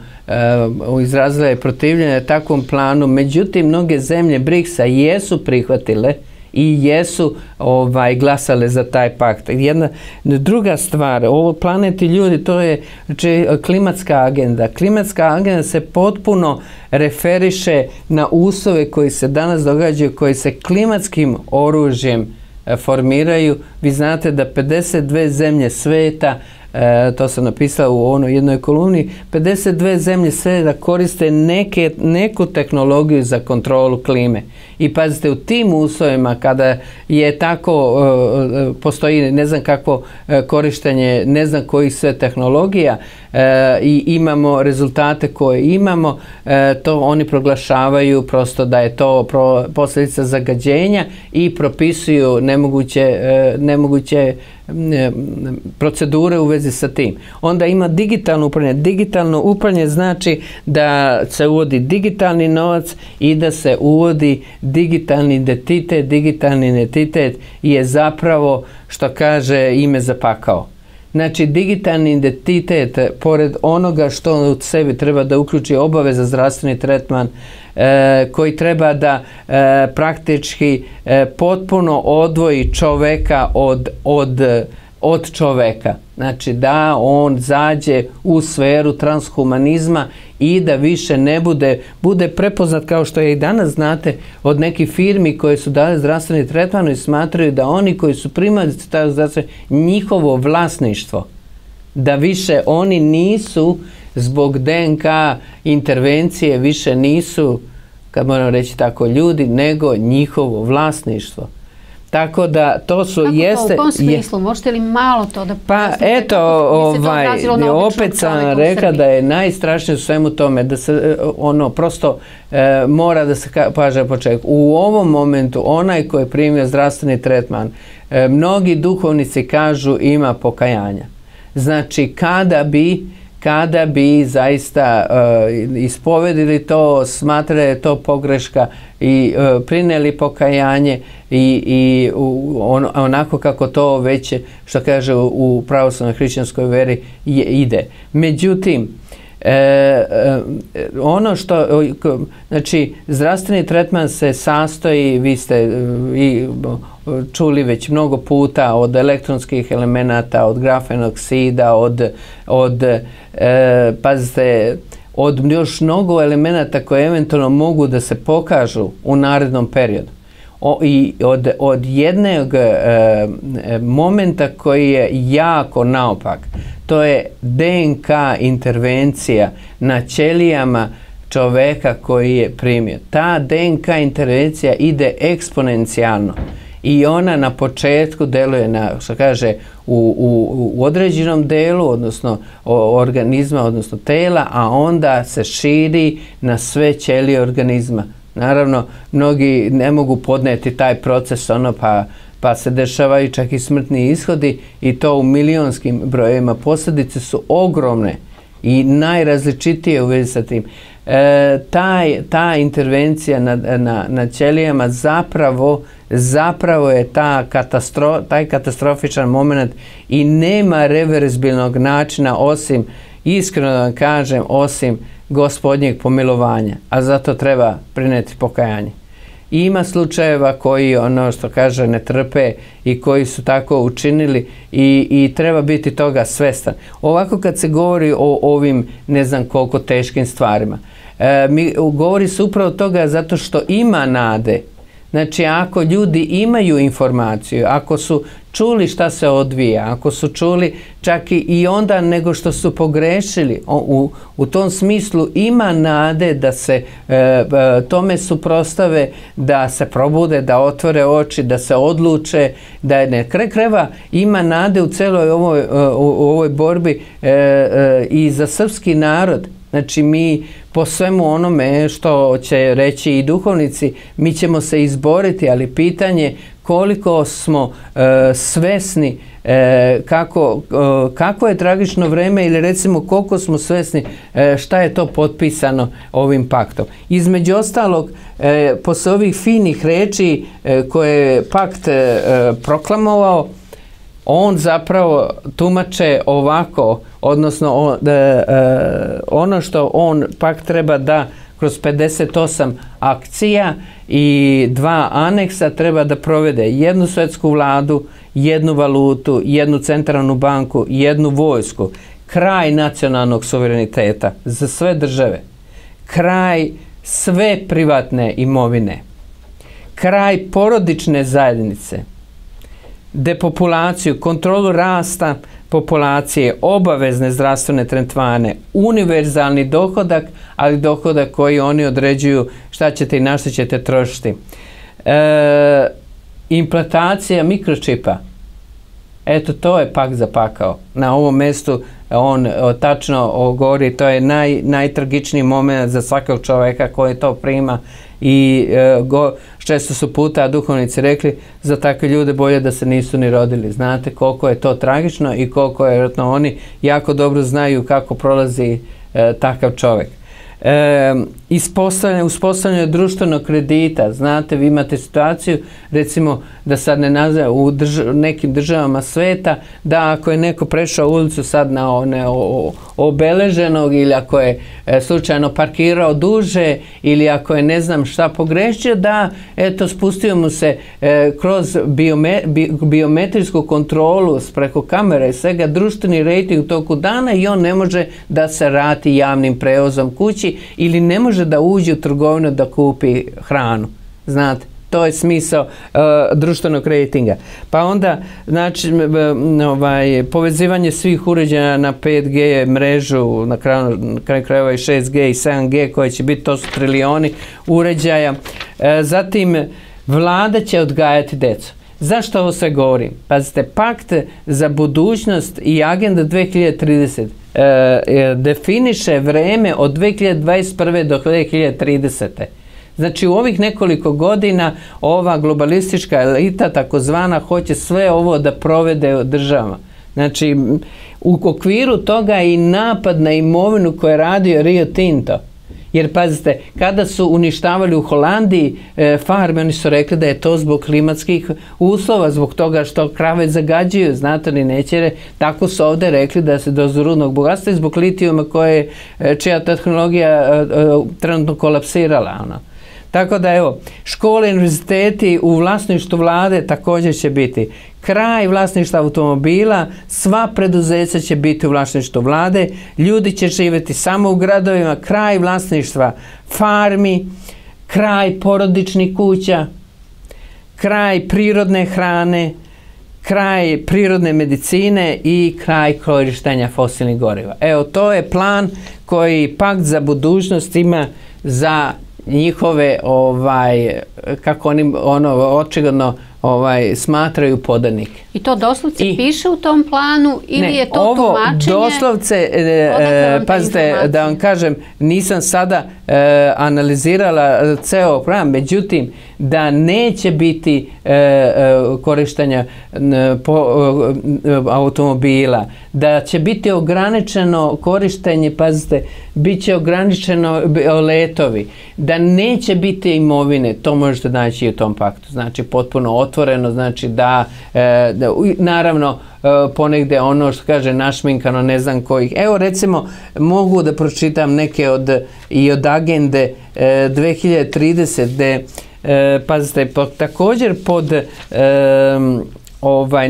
izrazila je protivljenje takvom planu. Međutim, mnoge zemlje BRICS-a jesu prihvatile i jesu glasale za taj pakt. Jedna druga stvar, ovo planet i ljudi, to je klimatska agenda. Klimatska agenda se potpuno referiše na uslove koji se danas događaju, koji se klimatskim oružjem formiraju. Vi znate da 52 zemlje sveta, to sam napisala u onoj jednoj kolumni, 52 zemlje sveta koriste neku tehnologiju za kontrolu klime. I pazite, u tim uslovima kada je tako, postoji ne znam kakvo korištenje, ne znam kojih sve tehnologija i imamo rezultate koje imamo, to oni proglašavaju prosto da je to posljedica zagađenja i propisuju nemoguće procedure u vezi sa tim. Onda ima digitalno upravljanje. Digitalno upravljanje znači da se uvodi digitalni novac i da se uvodi digitalni identitet. Digitalni identitet je zapravo, što kaže, ime za pakao. Znači, digitalni identitet, pored onoga što on u sebi treba da uključi obaveza zdravstveni tretman, koji treba da praktički potpuno odvoji čoveka od čoveka. Znači da on zađe u sferu transhumanizma i da više ne bude prepoznat, kao što je i danas, znate, od nekih firmi koje su dale zdravstveni tretman i smatraju da oni koji su primali njihovo vlasništvo, da više oni nisu zbog DNK intervencije, više nisu, kad moram reći tako, ljudi, nego njihovo vlasništvo. Tako da to su jeste... Kako to, u kom smislu? Možete li malo to da... Pa eto, opet sam rekla da je najstrašnije u svemu tome, da se ono prosto mora da se paže po čovjeku. U ovom momentu onaj koji je primio zdravstveni tretman, mnogi duhovnici kažu ima pokajanja. Znači kada bi zaista ispovedili to, smatrali je to pogreška i prineli pokajanje i onako kako to već, što kaže, u pravoslavnoj hrišćanskoj veri ide. Međutim, ono što, znači, zdravstveni tretman se sastoji, vi ste i čuli već mnogo puta, od elektronskih elemenata, od grafenoksida, od još mnogo elemenata koje eventualno mogu da se pokažu u narednom periodu. I od jednog momenta koji je jako naopak, to je DNK intervencija na ćelijama čoveka koji je primio. Ta DNK intervencija ide eksponencijalno i ona na početku deluje na, što kaže, u određenom delu, odnosno organizma, odnosno tela, a onda se širi na sve ćelije organizma. Naravno, mnogi ne mogu podneti taj proces, pa se dešavaju čak i smrtni ishodi, i to u milionskim brojevima. Posljedice su ogromne i najrazličitije u vezi sa tim. Ta intervencija na ćelijama zapravo zapravo je taj katastrofičan moment i nema reverzibilnog načina osim, iskreno da vam kažem, osim gospodnjeg pomilovanja, a zato treba prineti pokajanje. Ima slučajeva koji, ono što kaže, ne trpe i koji su tako učinili i treba biti toga svestan. Ovako kad se govori o ovim ne znam koliko teškim stvarima, govori se upravo toga zato što ima nade. Znači, ako ljudi imaju informaciju, ako su čuli šta se odvija, ako su čuli čak i onda nego što su pogrešili, u tom smislu ima nade da se tome suprotstave, da se probude, da otvore oči, da se odluče, da je na kraju krajeva ima nade u celoj ovoj borbi i za srpski narod. Znači, mi po svemu onome što će reći i duhovnici, mi ćemo se izboriti, ali pitanje koliko smo svesni kako je tragično vreme ili recimo koliko smo svesni šta je to potpisano ovim paktom. Između ostalog, posle ovih finih reči koje je pakt proklamovao, on zapravo tumače ovako, odnosno ono što on pak treba da kroz 58 akcija i 2 aneksa treba da provede jednu svetsku vladu, jednu valutu, jednu centralnu banku, jednu vojsku, kraj nacionalnog suvereniteta za sve države, kraj sve privatne imovine, kraj porodične zajednice, depopulaciju, kontrolu rasta populacije, obavezne zdravstvene tretmane, univerzalni dohodak, ali dohodak koji oni određuju šta ćete i na šta ćete trošiti. Implantacija mikročipa. Eto, to je pakt za pakao. Na ovom mestu on tačno govori, to je najtragičniji moment za svakog čoveka koji to prima i često su puta duhovnici rekli za takve ljude bolje da se nisu ni rodili. Znate koliko je to tragično i koliko je, vjerojatno, oni jako dobro znaju kako prolazi takav čovek. Uspostavljanje društvenog kredita. Znate, vi imate situaciju, recimo, da sad ne nazivamo, u nekim državama sveta, da ako je neko prešao ulicu sad na one obeleženog ili ako je slučajno parkirao duže ili ako je ne znam šta pogrešio, da, eto, spustio mu se kroz biometrijsku kontrolu preko kamera i svega društveni rejting u toku dana i on ne može da se vrati javnim prevozom kući ili ne može da uđe u trgovinu da kupi hranu. Znate, to je smisao društvenog rejtinga. Pa onda, znači, povezivanje svih uređaja na 5G mrežu, na kraju krajeva i 6G i 7G koje će biti, to su trilioni uređaja. Zatim, vlada će odgajati decu. Zašto ovo sve govorim? Pazite, pakt za budućnost i agenda 2030 definiše vreme od 2021. do 2030. Znači, u ovih nekoliko godina ova globalistička elita takozvana hoće sve ovo da provede u državama. Znači, u okviru toga je i napad na imovinu koju je radio Rio Tinto. Jer, pazite, kada su uništavali u Holandiji farme, oni su rekli da je to zbog klimatskih uslova, zbog toga što krave zagađuju, znate li, neće, tako su ovde rekli da se dozu rudnog bogatstva i zbog litijuma čija tehnologija trenutno kolapsirala. Tako da, evo, škole i univerziteti u vlasništvu vlade također će biti. Kraj vlasništva automobila, sva preduzeća će biti u vlasništvu vlade, ljudi će živjeti samo u gradovima, kraj vlasništva farmi, kraj porodičnih kuća, kraj prirodne hrane, kraj prirodne medicine i kraj korištenja fosilnih goriva. Evo, to je plan koji pakt za budućnost ima za njihove, kako oni očigledno smatraju podanike. I to doslovce piše u tom planu ili je to tumačenje? Ovo doslovce, pazite, da vam kažem, nisam sada analizirala ceo plan, međutim, da neće biti korištenja automobila, da će biti ograničeno korištenje, pazite, bit će ograničeno letovi, da neće biti imovine, to možete naći i u tom paktu, znači potpuno otvoreno, znači da, naravno, ponegde ono što kaže našminkano, ne znam kojih. Evo recimo mogu da pročitam neke od agende 2030 gde, pazite, također pod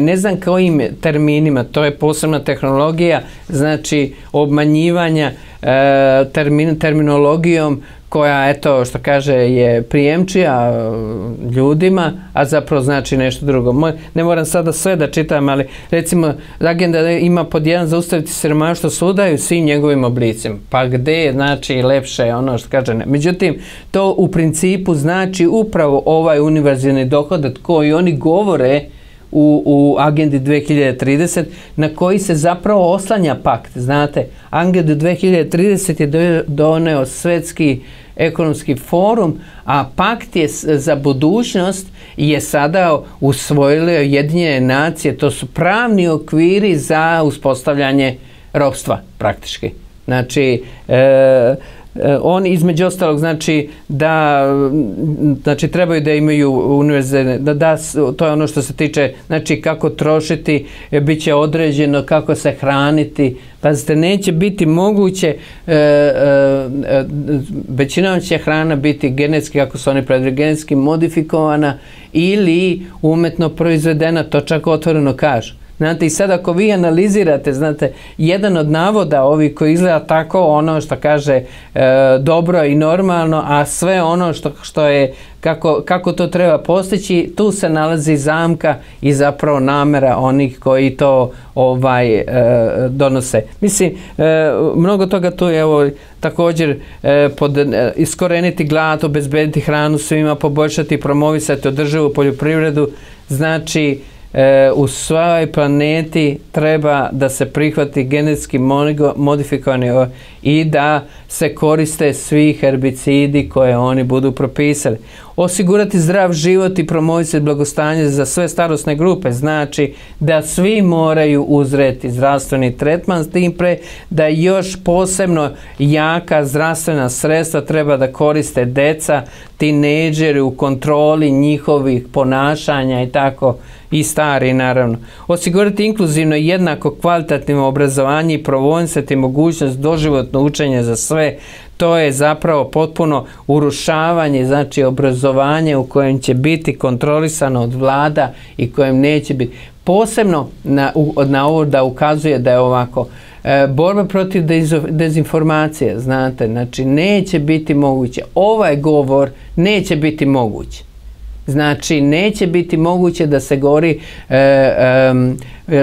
ne znam kojim terminima, to je posebna tehnologija, znači obmanjivanja terminologijom koja, eto, što kaže, je prijemčija ljudima, a zapravo znači nešto drugo. Ne moram sada sve da čitam, ali recimo agenda ima pod jedan zaustaviti siromaštvo svuda i u svim njegovim oblicima. Pa gde je, znači, lepše ono što kaže. Međutim, to u principu znači upravo ovaj univerzalni dohodak koji oni govore u agendi 2030, na koji se zapravo oslanja pakt, znate. Agendu 2030 je doneo Svetski ekonomski forum, a pakt je za budućnost je sada usvojile Ujedinjene nacije, to su pravni okviri za uspostavljanje ropstva praktički. Znači, on između ostalog znači da trebaju da imaju univerzalne, da to je ono što se tiče, znači kako trošiti, bit će određeno kako se hraniti, pazite, neće biti moguće, većinom će hrana biti genetski, kako su oni predvidjeli, genetski modifikovana ili umetno proizvedena, to čak otvoreno kažu. Znate, i sad ako vi analizirate, znate, jedan od navoda ovi koji izgleda tako, ono što kaže dobro i normalno, a sve ono što je, kako to treba postići, tu se nalazi zamka i zapravo namera onih koji to donose. Mislim, mnogo toga tu je, evo, također iskoreniti glad, obezbediti hranu svima, poboljšati i promovisati održivu poljoprivredu, znači, u svojoj planeti treba da se prihvati genetski modifikovani i da se koriste svi herbicidi koje oni budu propisali. Osigurati zdrav život i promovisati blagostanje za sve starosne grupe, znači da svi moraju uzeti zdravstveni tretman, s tim pre da još posebno jaka zdravstvena sredstva treba da koriste deca, tinejdžeri u kontroli njihovih ponašanja i tako, i stari naravno. Osigurati inkluzivno i jednako kvalitativno obrazovanje i promovisati mogućnost doživotno učenje za sve, to je zapravo potpuno urušavanje, znači obrazovanje u kojem će biti kontrolisano od vlada i kojem neće biti. Posebno na ovo da ukazuje da je ovako, borba protiv dezinformacije, znate, znači neće biti moguće, ovaj govor neće biti moguće. Znači, neće biti moguće da se govori,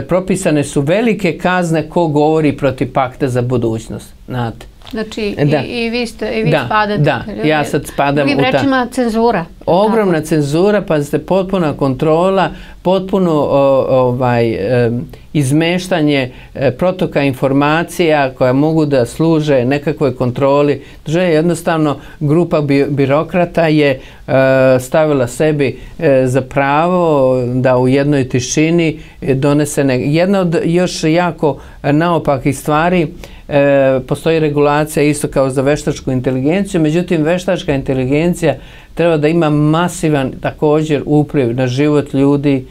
propisane su velike kazne ko govori protiv pakta za budućnost, znate. Znači, i vi spadate. Da, ja sad spadam u ta... Drugim rečima, cenzura. Ogromna cenzura, pazite, potpuna kontrola, potpuno izmeštanje protoka informacija koja mogu da služe nekakvoj kontroli. Jednostavno, grupa birokrata je stavila sebi za pravo da u jednoj tišini donese nekakve. Jedna od još jako naopakih stvari, postoji regulacija isto kao za veštačku inteligenciju, međutim veštačka inteligencija treba da ima masivan također upliv na život ljudi,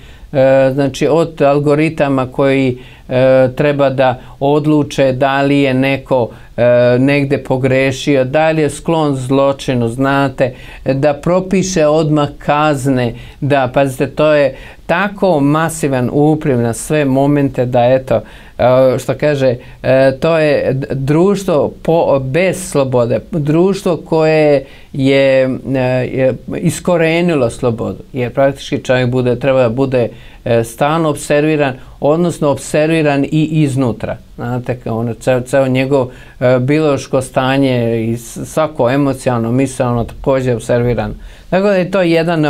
znači od algoritama koji treba da odluče da li je neko negde pogrešio, da li je sklon zločinu, znate, da propiše odmah kazne, da, pazite, to je tako masivan upliv na sve momente da, eto, što kaže, to je društvo bez slobode, društvo koje je iskorenilo slobodu, jer praktički čovjek treba da bude stalno observiran, odnosno observiran i iznutra. Znate, ono, ceo njegov biološko stanje i svako emocijalno, misalno također je observiran. Dakle, je to jedan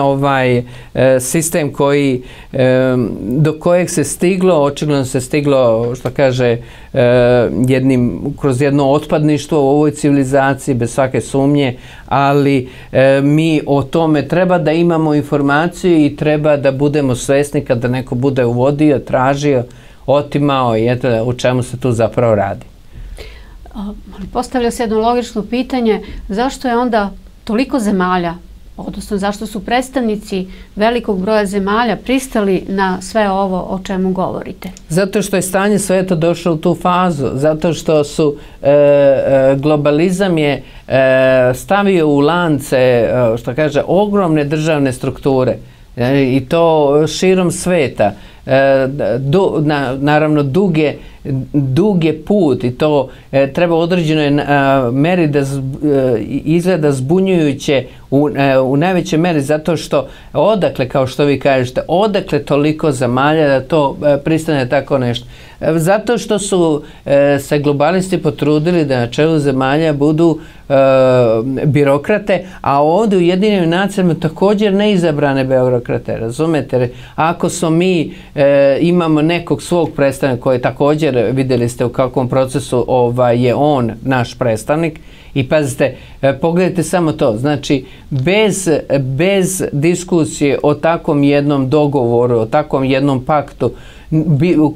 sistem koji, do kojeg se stiglo, očigledno se stiglo, što kaže, kroz jedno otpadništvo u ovoj civilizaciji, bez svake sumnje, ali mi o tome treba da imamo informaciju i treba da budemo svesni kada neko bude uvodio, tražio, otimao i eto u čemu se tu zapravo radi. Postavlja se jedno logično pitanje, zašto je onda toliko zemalja, odnosno zašto su predstavnici velikog broja zemalja pristali na sve ovo o čemu govorite? Zato što je stanje sveta došlo u tu fazu, zato što su globalizam je stavio u lance, što kaže, ogromne državne strukture i to širom sveta. Naravno duge put i to treba određenoj meri da izgleda zbunjujuće u najvećoj meri zato što odakle, kao što vi kažete, odakle toliko zemalja da to pristane tako nešto. Zato što su se globalisti potrudili da na čelu zemalja budu birokrate, a ovdje u Ujedinjenim nacijama također neizabrane birokrate, razumete? Ako smo mi imamo nekog svog predstavnika koji također vidjeli ste u kakvom procesu je on naš predstavnik i pazite, pogledajte samo to, znači bez diskusije o takvom jednom dogovoru, o takvom jednom paktu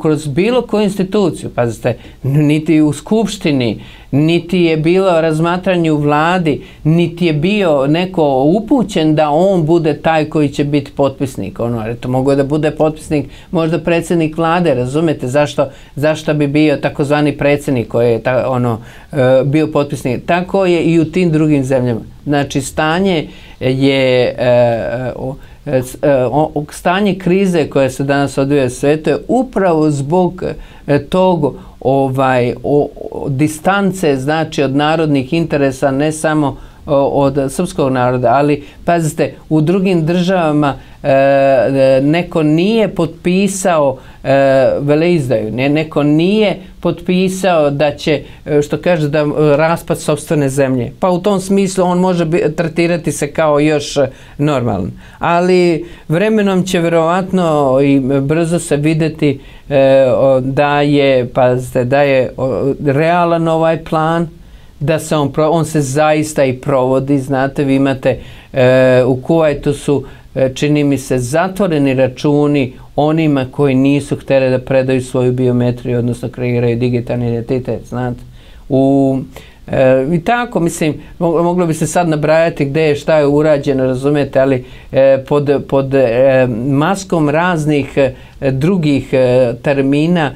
kroz bilo koju instituciju, pazite, niti u skupštini, niti je bilo razmatranje u vladi, niti je bio neko upućen da on bude taj koji će biti potpisnik. Mogu da bude potpisnik možda predsjednik vlade, razumete, zašto bi bio takozvani predsjednik koji je bio potpisnik. Tako je i u tim drugim zemljama. Znači, stanje je... stanje krize koje se danas odvija u svetu je upravo zbog tog distance, znači od narodnih interesa, ne samo od srpskog naroda, ali pazite, u drugim državama neko nije potpisao veleizdaju, neko nije potpisao da će, što kaže, da raspad sopstvene zemlje. Pa u tom smislu on može tretirati se kao još normalan. Ali vremenom će vjerovatno i brzo se vidjeti da je, pazite, da je realan ovaj plan, da se on se zaista i provodi, znate, vi imate, u Kuvajtu su, čini mi se, zatvoreni računi onima koji nisu htjeli da predaju svoju biometriju, odnosno kreiraju digitalni identitet, znate. I tako, mislim, moglo bi se sad nabrajati gdje je, šta je urađeno, razumijete, ali pod maskom raznih drugih termina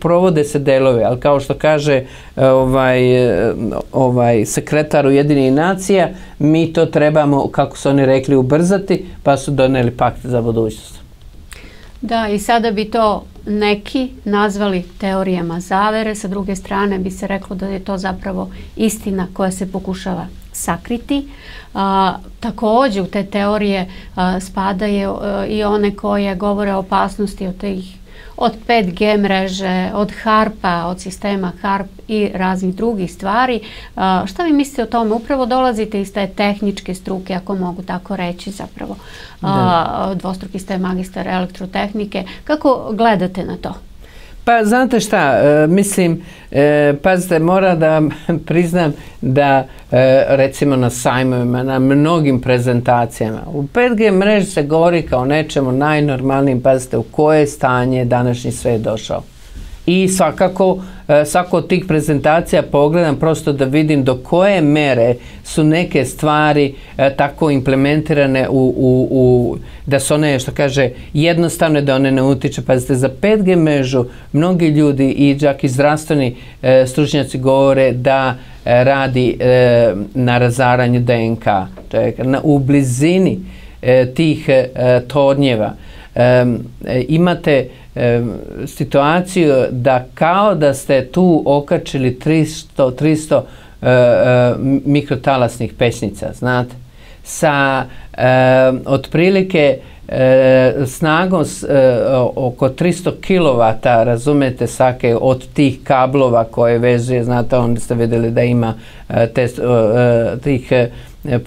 provode se delove, ali kao što kaže sekretar Ujedinjenih nacija, mi to trebamo, kako su oni rekli, ubrzati, pa su doneli Pakt za budućnost. Da, i sada bi to neki nazvali teorijama zavere, sa druge strane bi se reklo da je to zapravo istina koja se pokušava sakriti. Također u te teorije spadaju i one koje govore o opasnosti od 5G mreže, od HAARP-a, od sistema HAARP i raznih drugih stvari. Šta vi mislite o tome? Upravo dolazite iz te tehničke struke, ako mogu tako reći zapravo. Dvostruki ste magistar elektrotehnike. Kako gledate na to? Pa znate šta, mislim, pazite, moram da priznam da recimo na sajmovima, na mnogim prezentacijama, u 5G mreži se govori kao nečemu najnormalnijim, pazite, u koje stanje današnji svet došao. I svakako, svako od tih prezentacija pogledam prosto da vidim do koje mere su neke stvari tako implementirane da su one, što kaže, jednostavne, da one ne utiče. Pazite, za 5G mrežu mnogi ljudi i čak i zdravstveni stručnjaci govore da radi na razaranju DNK, u blizini tih tornjeva. Imate situaciju da kao da ste tu okačili 300 mikrotalasnih pećnica, znate, sa otprilike snagom oko 300 kilovata, razumete, svake od tih kablova koje vezuje, znate, onda ste vidjeli da ima tih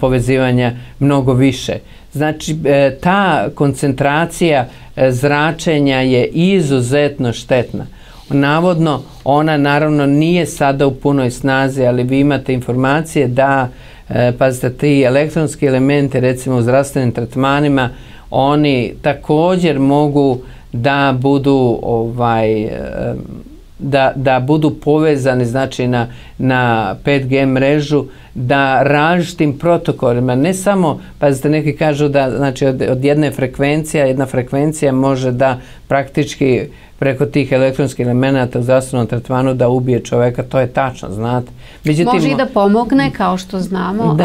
povezivanja mnogo više. Znači, ta koncentracija zračenja je izuzetno štetna. Navodno, ona naravno nije sada u punoj snazi, ali vi imate informacije da, pazite, ti elektronski elementi, recimo u zdravstvenim tretmanima, oni također mogu da budu povezani, znači, na 5G mrežu, da različitim protokolima, ne samo, pazite, neki kažu da, znači, od jedne frekvencije, jedna frekvencija može da praktički preko tih elektronskih elemenata u zdravstvenom tretmanu da ubije čoveka, to je tačno, znate. Može i da pomogne, kao što znamo.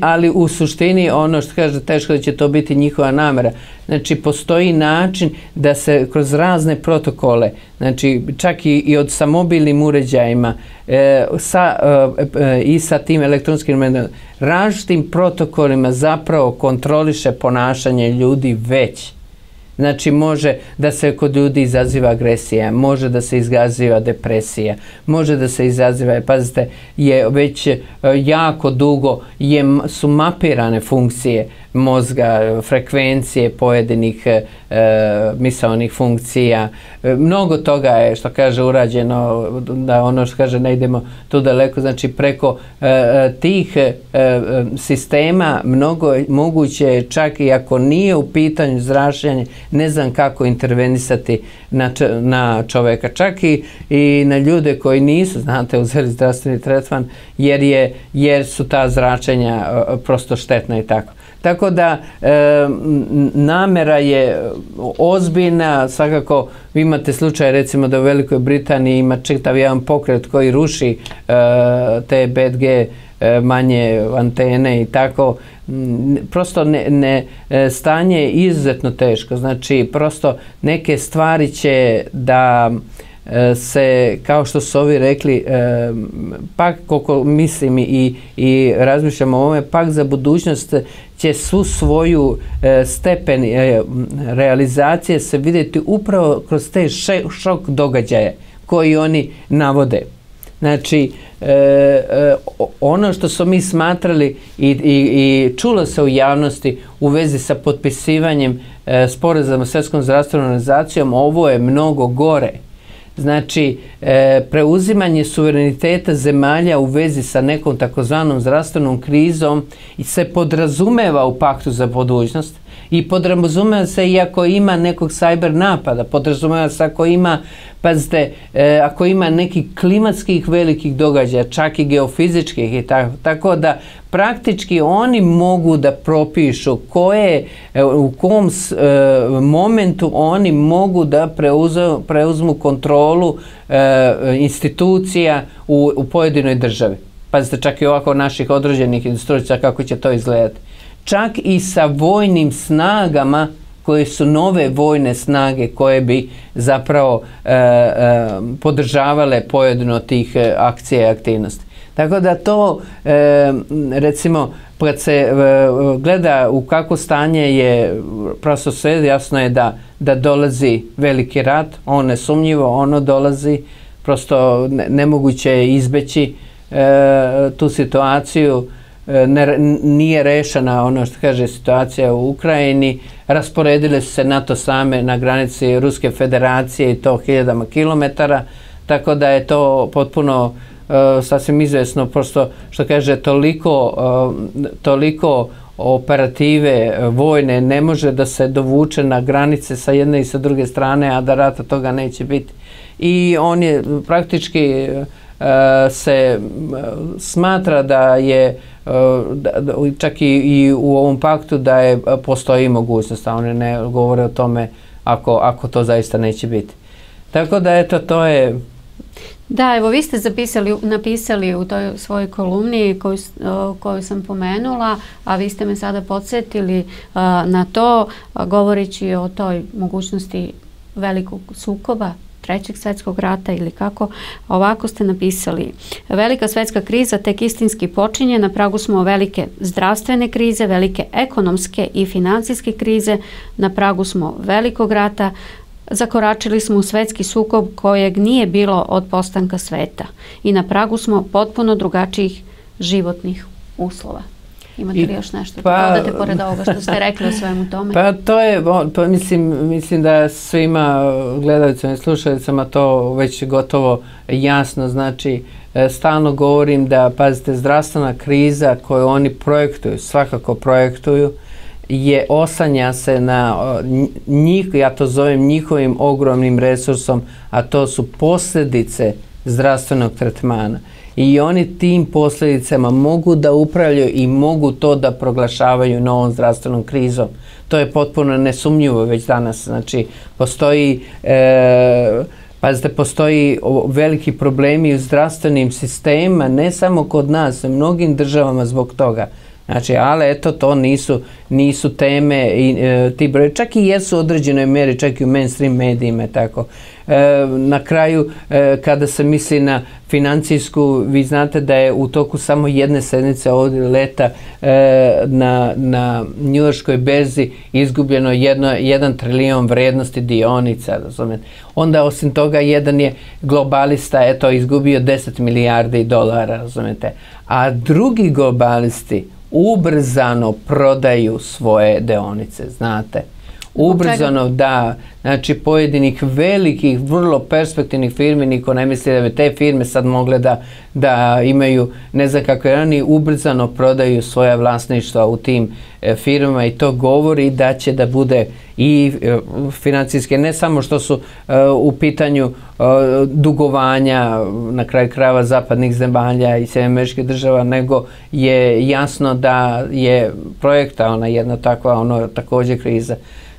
Ali u suštini, ono što kaže, teško da će to biti njihova namera. Znači, postoji način da se kroz razne protokole, znači, čak i od sa mobilnim uređajima i sa tim elektronskim elementima, različitim protokolima zapravo kontroliše ponašanje ljudi već. Znači, može da se kod ljudi izaziva agresija, može da se izaziva depresija, može da se izaziva, pazite, je već jako dugo su mapirane funkcije mozga, frekvencije pojedinih misaonih funkcija. Mnogo toga je, što kaže, urađeno, da ono što kaže, ne idemo tu daleko, znači preko tih sistema mnogo moguće je, čak i ako nije u pitanju zračenje, ne znam kako intervenisati na čoveka, čak i na ljude koji nisu, znate, uzeli zdravstveni tretman, jer su ta zračenja prosto štetna i tako. Tako da namera je ozbiljna, svakako vi imate slučaj, recimo, da u Velikoj Britaniji ima čitav jedan pokret koji ruši te 5G manje antene i tako. Prosto stanje je izuzetno teško, znači prosto neke stvari će da se, kao što su ovi rekli, pa koliko mislim i razmišljamo o ovome, Pakt za budućnost će svu svoju stepen realizacije se vidjeti upravo kroz te šok događaje koji oni navode. Znači, ono što smo mi smatrali i čulo se u javnosti u vezi sa potpisivanjem sporazuma sa Svjetskom zdravstvenom organizacijom, ovo je mnogo gore. Znači, preuzimanje suvereniteta zemalja u vezi sa nekom takozvanom zdravstvenom krizom se podrazumeva u Paktu za budućnost i podrazumeva se i ako ima nekog cyber napada, podrazumeva se ako ima, pazite, ako ima nekih klimatskih velikih događaja, čak i geofizičkih i tako. Tako da praktički oni mogu da propišu u kom momentu oni mogu da preuzmu kontrolu institucija u pojedinoj državi. Pazite, čak i ovako naših određenih institucija, kako će to izgledati. Čak i sa vojnim snagama, koje su nove vojne snage koje bi zapravo podržavale pojedino tih akcija i aktivnosti. Tako da to, recimo, kad se gleda u kako stanje je, prosto sve jasno je da dolazi veliki rat, on nesumnjivo, ono dolazi, prosto nemoguće je izbeći tu situaciju, nije rešena, ono što kaže, situacija u Ukrajini, rasporedile su se NATO same na granici Ruske federacije i to hiljadama kilometara, tako da je to potpuno sasvim izvesno, prosto što kaže, toliko operative vojne ne može da se dovuče na granice sa jedne i sa druge strane, a da rata toga neće biti. I on je praktički se smatra da je, čak i u ovom paktu, da je postoji mogućnost, a oni ne govore o tome ako to zaista neće biti. Tako da, eto, to je. Da, evo, vi ste napisali u toj svojoj kolumni koju sam pomenula, a vi ste me sada podsjetili na to, govoreći o toj mogućnosti velikog sukoba Trećeg svjetskog rata ili kako, ovako ste napisali. Velika svjetska kriza tek istinski počinje, na pragu smo velike zdravstvene krize, velike ekonomske i financijske krize, na pragu smo velikog rata, zakoračili smo u svetski sukob kojeg nije bilo od postanka sveta i na pragu smo potpuno drugačijih životnih uslova. Imate li još nešto da dodate pored ovoga što ste rekli o svemu tome? Pa to je, mislim da svima gledalcima i slušalicama to već gotovo jasno, znači stalno govorim da, pazite, zdravstvena kriza koju oni projektuju, svakako projektuju, je oslanja se na njih, ja to zovem njihovim ogromnim resursom, a to su posljedice zdravstvenog tretmana. I oni tim posljedicama mogu da upravljaju i mogu to da proglašavaju novom zdravstvenom krizom. To je potpuno nesumnjivo već danas. Znači, postoji veliki problemi u zdravstvenim sistemima, ne samo kod nas, u mnogim državama zbog toga. Znači, ali eto, to nisu teme, čak i jesu u određenoj meri, čak i u mainstream medijima, tako. Na kraju, kada se misli na financijsku, vi znate da je u toku samo jedne sednice ovdje leta na njujorškoj berzi izgubljeno 1 trilion vrijednosti dionica. Onda osim toga jedan je globalista, eto, izgubio 10 milijardi dolara, razumete. A drugi globalisti ubrzano prodaju svoje deonice, znate. Ubrzano, da, znači pojedinih velikih, vrlo perspektivnih firmi, niko ne misli da bi te firme sad mogle da imaju, ne znam kako je, oni ubrzano prodaju svoja vlasništva u tim firmama i to govori da će da bude i financijske, ne samo što su u pitanju dugovanja na kraju krajeva zapadnih zemalja i Sjedinjenih Država, nego je jasno da je projektovana jedna takva, ono, također kriza.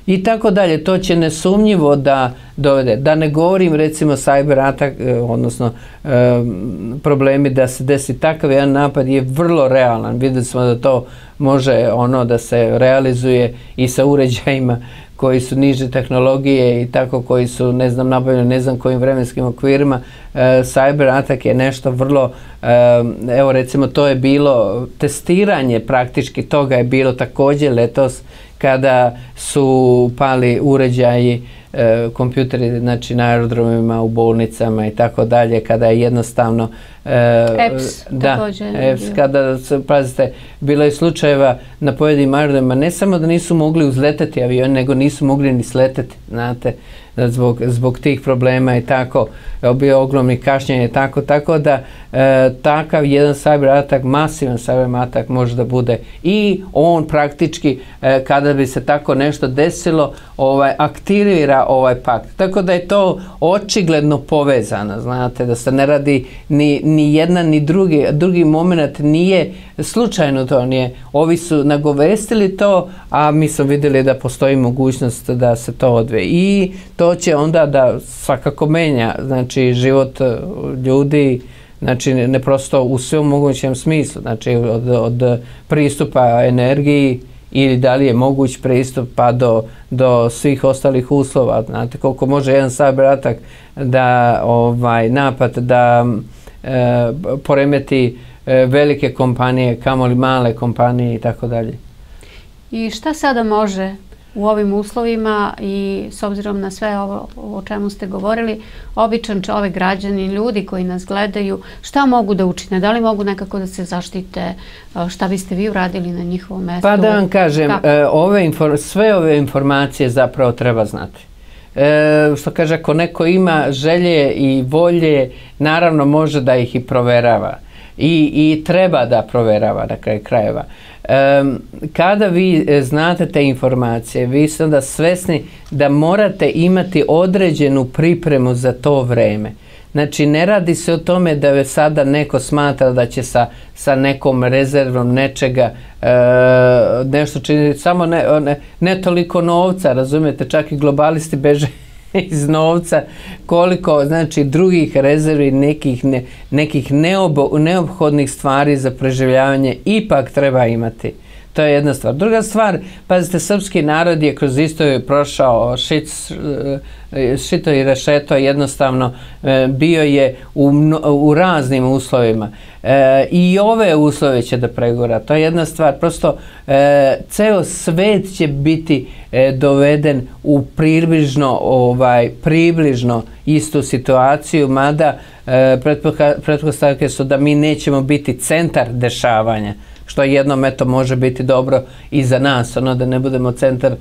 I tako dalje, to će nesumnjivo da dovede. Da ne govorim recimo cyber atak, odnosno problemi da se desi takav jedan napad je vrlo realan. Vidjeli smo da to može da se realizuje i sa uređajima koji su niže tehnologije i tako, koji su, ne znam, nabavljeni ne znam kojim vremenskim okvirima. Cyber atak je nešto vrlo, evo recimo to je bilo testiranje praktički, toga je bilo također letos kada su pali uređaji, kompjuteri, znači na aerodromima, u bolnicama i tako dalje, kada je jednostavno EPS, kada, pazite, bilo je slučajeva na pojedinim aerodromima, ne samo da nisu mogli uzletati avioni, nego nisu mogli ni sletati, znate, zbog tih problema i tako, bio ogromni kašnjenje i tako, tako da takav jedan cyber atak, masivan cyber atak može da bude i on praktički, kada bi se tako nešto desilo, aktivira ovaj pakt. Tako da je to očigledno povezano, znate, da se ne radi ni jedan ni drugi moment, nije slučajno to, nije. Ovi su nagovestili to, a mi smo vidjeli da postoji mogućnost da se to odvije. I to će onda da svakako menja, znači, život ljudi, znači, ne prosto u svom mogućem smislu, znači od pristupa energiji ili da li je moguć pristup pa do svih ostalih uslova, znate, koliko može jedan cyber atak da napad da poremeti velike kompanije, kamoli male kompanije i tako dalje. I šta sada može u ovim uslovima i s obzirom na sve ovo o čemu ste govorili, običan čovjek, građani, ljudi koji nas gledaju, šta mogu da učine? Da li mogu nekako da se zaštite? Šta biste vi uradili na njihovom mestu? Pa da vam kažem, sve ove informacije zapravo treba znati. Što kaže, ako neko ima želje i volje, naravno može da ih i proverava. I treba da proverava na kraju krajeva. Kada vi znate te informacije, vi ste onda svesni da morate imati određenu pripremu za to vreme. Znači, ne radi se o tome da je sada neko smatra da će sa nekom rezervom nečega nešto činiti, samo ne toliko novca, razumijete, čak i globalisti beže iz novca, koliko, znači, drugih rezervi, nekih neophodnih stvari za preživljavanje ipak treba imati. To je jedna stvar. Druga stvar, pazite, srpski narod je kroz istoriju prošao šito i rešeto, jednostavno bio je u raznim uslovima. I ove uslove će da pregura. To je jedna stvar. Prosto ceo svet će biti doveden u približno istu situaciju, mada pretpostavke su da mi nećemo biti centar dešavanja, što jednom eto može biti dobro i za nas, ono da ne budemo centar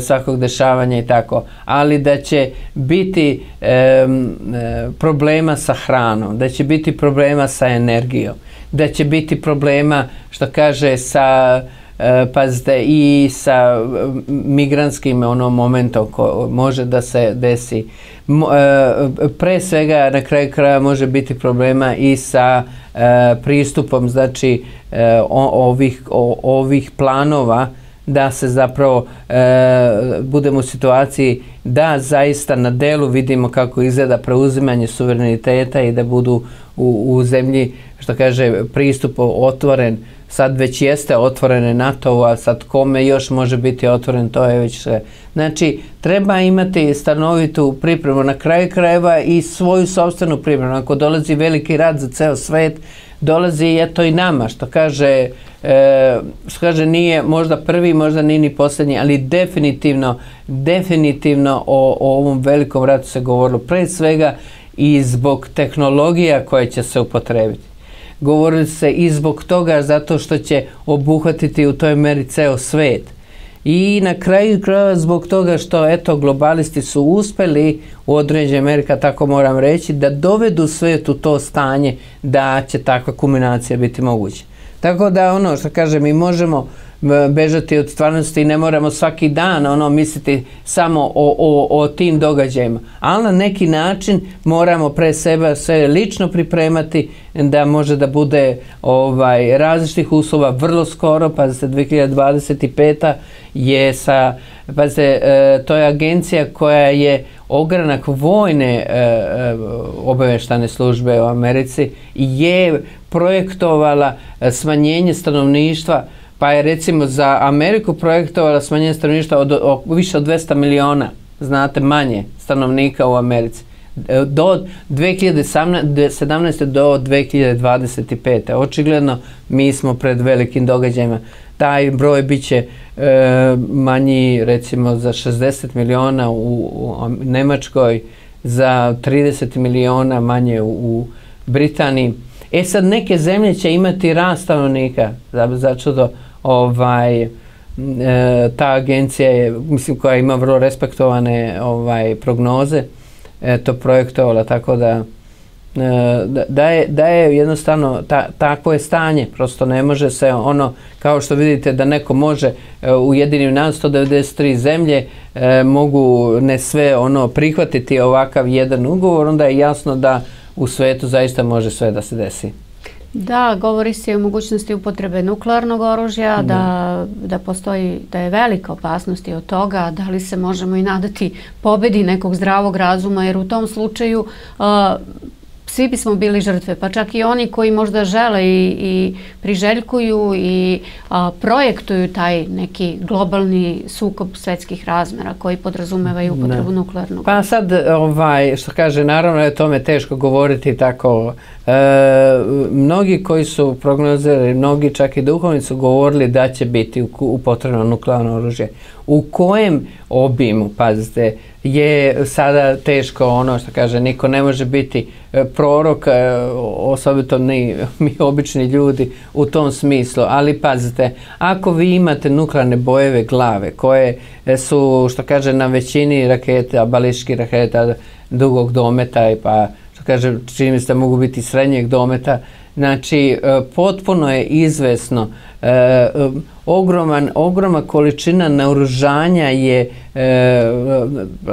svakog dešavanja i tako, ali da će biti problema sa hranom, da će biti problema sa energijom, da će biti problema, što kaže, sa pazite, i sa migranskim momentom koji može da se desi. Pre svega, na kraju kraja, može biti problema i sa pristupom, znači, ovih planova da se zapravo budemo u situaciji da zaista na delu vidimo kako izgleda preuzimanje suvereniteta i da budu u zemlji, što kaže, pristup otvoren. Sad već jeste otvorene NATO-u, a sad kome još može biti otvoren, to je već sve. Znači, treba imati stanovitu pripremu, na kraju krajeva i svoju sopstvenu pripremu. Ako dolazi veliki rat za ceo svet, dolazi eto i nama, što kaže nije možda prvi, možda nije ni posljednji, ali definitivno o ovom velikom ratu se govorilo, pre svega i zbog tehnologija koje će se upotrebiti. Govorili se i zbog toga zato što će obuhvatiti u toj meri ceo svet. I na kraju krajeva zbog toga što eto globalisti su uspeli u određenoj meri, tako moram reći, da dovedu svet u to stanje da će takva kulminacija biti moguća. Tako da ono što kažem, mi možemo bežati od stvarnosti i ne moramo svaki dan misliti samo o tim događajima. Ali na neki način moramo pre sebe sve lično pripremati da može da bude različitih uslova vrlo skoro, pazite, 2025. je sa, pazite, to je agencija koja je ogranak vojne obaveštane službe u Americi i je projektovala smanjenje stanovništva, pa je recimo za Ameriku projektovala smanjenje stanovništva više od 200 miliona, znate, manje stanovnika u Americi. Do 2017. do 2025. Očigledno mi smo pred velikim događajima. Taj broj bit će manji recimo za 60 miliona u Nemačkoj, za 30 miliona manje u Britaniji. E sad, neke zemlje će imati rast stanovnika, začudo ta agencija je, mislim, koja ima vrlo respektovane prognoze, to projektovala, tako da je jednostavno tako je stanje, prosto ne može se kao što vidite da neko može Ujedinjene nacije, 193 zemlje mogu ne sve prihvatiti ovakav jedan ugovor, onda je jasno da u svetu zaista može sve da se desi. Da, govori se o mogućnosti upotrebe nuklearnog oružja, da postoji, da je velika opasnost od toga, da li se možemo i nadati pobedi nekog zdravog razuma, jer u tom slučaju svi bismo bili žrtve, pa čak i oni koji možda žele i priželjkuju i projektuju taj neki globalni sukob svetskih razmera koji podrazumeva i upotrebu nuklearnog. Pa sad, što kaže, naravno je tome teško govoriti tako. Mnogi koji su prognozirali, mnogi čak i duhovni su govorili da će biti upotrebno nuklearno oružje. U kojem obimu, pazite, je sada teško, što kaže, niko ne može biti prorok, osobito ni mi obični ljudi u tom smislu, ali pazite, ako vi imate nuklearne bojeve glave koje su, što kaže, na većini raketa, balističkih raketa dugog dometa, pa što kaže, čini se da mogu biti srednjeg dometa, znači potpuno je izvesno, ogromna količina naoružanja je,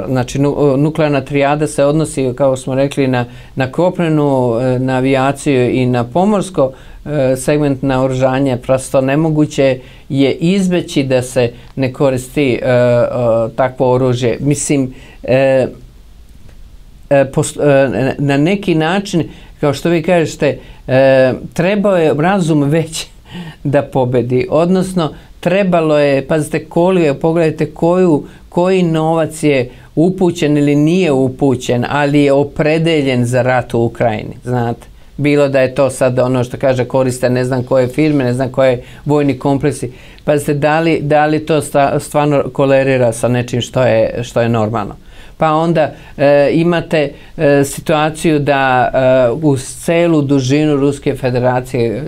znači nuklearna trijada se odnosi, kao smo rekli, na kopnenu, na avijaciju i na pomorsko segment naoružanja. Prosto nemoguće je izbeći da se ne koristi takvo oružje. Mislim, na neki način, kao što vi kažete, trebao je razum već da pobedi, odnosno trebalo je, pazite koliko je, pogledajte koji novac je upućen ili nije upućen, ali je opredeljen za rat u Ukrajini, znate. Bilo da je to sad ono što kaže koriste ne znam koje firme, ne znam koje vojni kompleksi. Pazite, da li to stvarno kolerira sa nečim što je normalno. Pa onda imate situaciju da u celu dužinu Ruske federacije,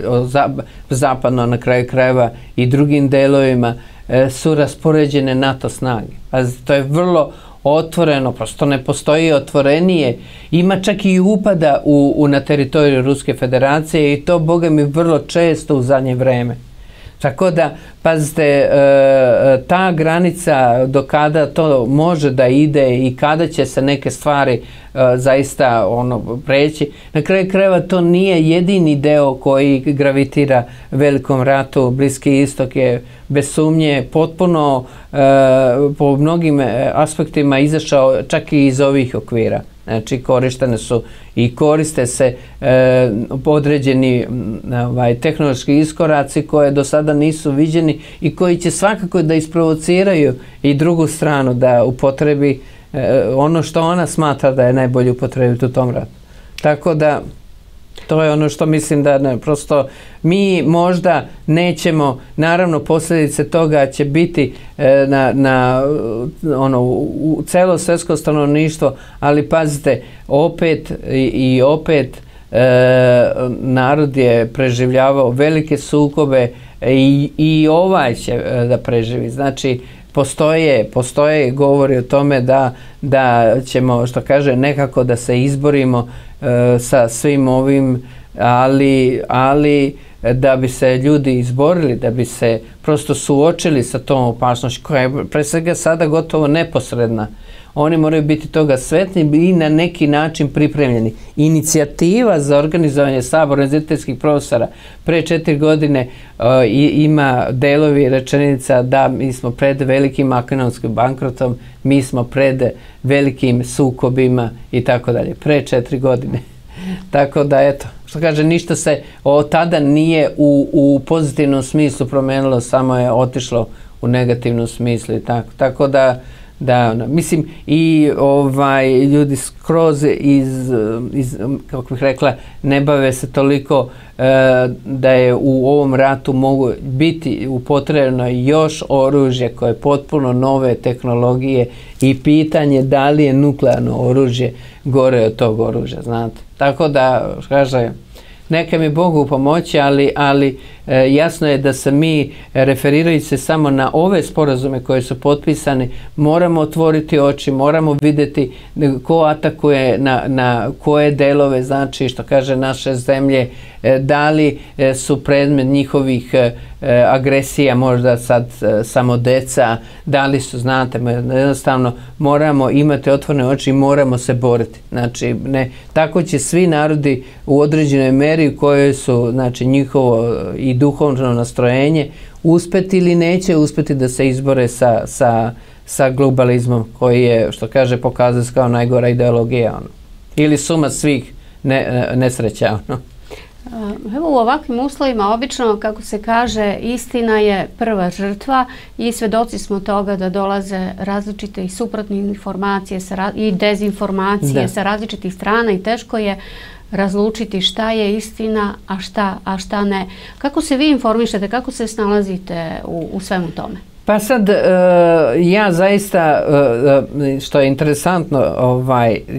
zapadno na kraju krajeva i drugim delovima su raspoređene NATO snage. To je vrlo otvoreno, prosto ne postoji otvorenije. Ima čak i upada na teritoriju Ruske federacije i to, boga mi, vrlo često u zadnje vreme. Tako da, pazite, ta granica do kada to može da ide i kada će se neke stvari zaista preći. Na kraju krajeva to nije jedini deo koji gravitira velikom ratu. Bliski istok je bez sumnje potpuno po mnogim aspektima izašao čak i iz ovih okvira. Znači korištene su i koriste se određeni tehnološki iskoraci koje do sada nisu viđeni i koji će svakako da isprovociraju i drugu stranu da upotrebi ono što ona smatra da je najbolje upotrebiti u tom ratu. Tako da to je ono što mislim da prosto mi možda nećemo, naravno posljedice toga će biti na celo svetsko stanovništvo, ali pazite, opet i opet narod je preživljavao velike sukobe i ovaj će da preživi. Znači, postoje govori o tome da ćemo, što kaže, nekako da se izborimo sa svim ovim, ali da bi se ljudi izborili, da bi se prosto suočili sa tom opasnošću koja je pre svega sada gotovo neposredna. Oni moraju biti toga svesni i na neki način pripremljeni. Inicijativa za organizovanje Sabora univerzitetskih profesora pre 4 godine ima delovi rečenica da mi smo pred velikim ekonomskim bankrotom, mi smo pred velikim sukobima i tako dalje. Pre 4 godine. Tako da, eto, što kaže, ništa se od tada nije u pozitivnom smislu promenilo, samo je otišlo u negativnom smislu i tako. Tako da, mislim, i ljudi skroz iz, kako bih rekla, ne bave se toliko da je u ovom ratu mogu biti upotrebno još oružje koje je potpuno nove tehnologije i pitanje da li je nuklearno oružje gore od tog oružja, znate. Tako da, kaže, neka mi Bogu pomoći, ali jasno je da se mi, referirajući se samo na ove sporazume koje su potpisane, moramo otvoriti oči, moramo vidjeti ko atakuje na koje delove, znači, što kaže, naše zemlje, da li su predmet njihovih agresija, možda sad samo deca, da li su, znate, jednostavno moramo imati otvorene oči i moramo se boriti. Znači, tako će svi narodi u određenoj meri u kojoj su, znači, njihovo i duhovno nastrojenje uspeti ili neće uspeti da se izbore sa globalizmom koji je, što kaže, pokazuje kao najgora ideologija ili suma svih nesreća. Evo, u ovakvim uslovima obično, kako se kaže, istina je prva žrtva i svedoci smo toga da dolaze različite i suprotne informacije i dezinformacije sa različitih strana i teško je razlučiti šta je istina, a šta ne. Kako se vi informišete, kako se snalazite u svemu tome? Pa sad, ja zaista, što je interesantno,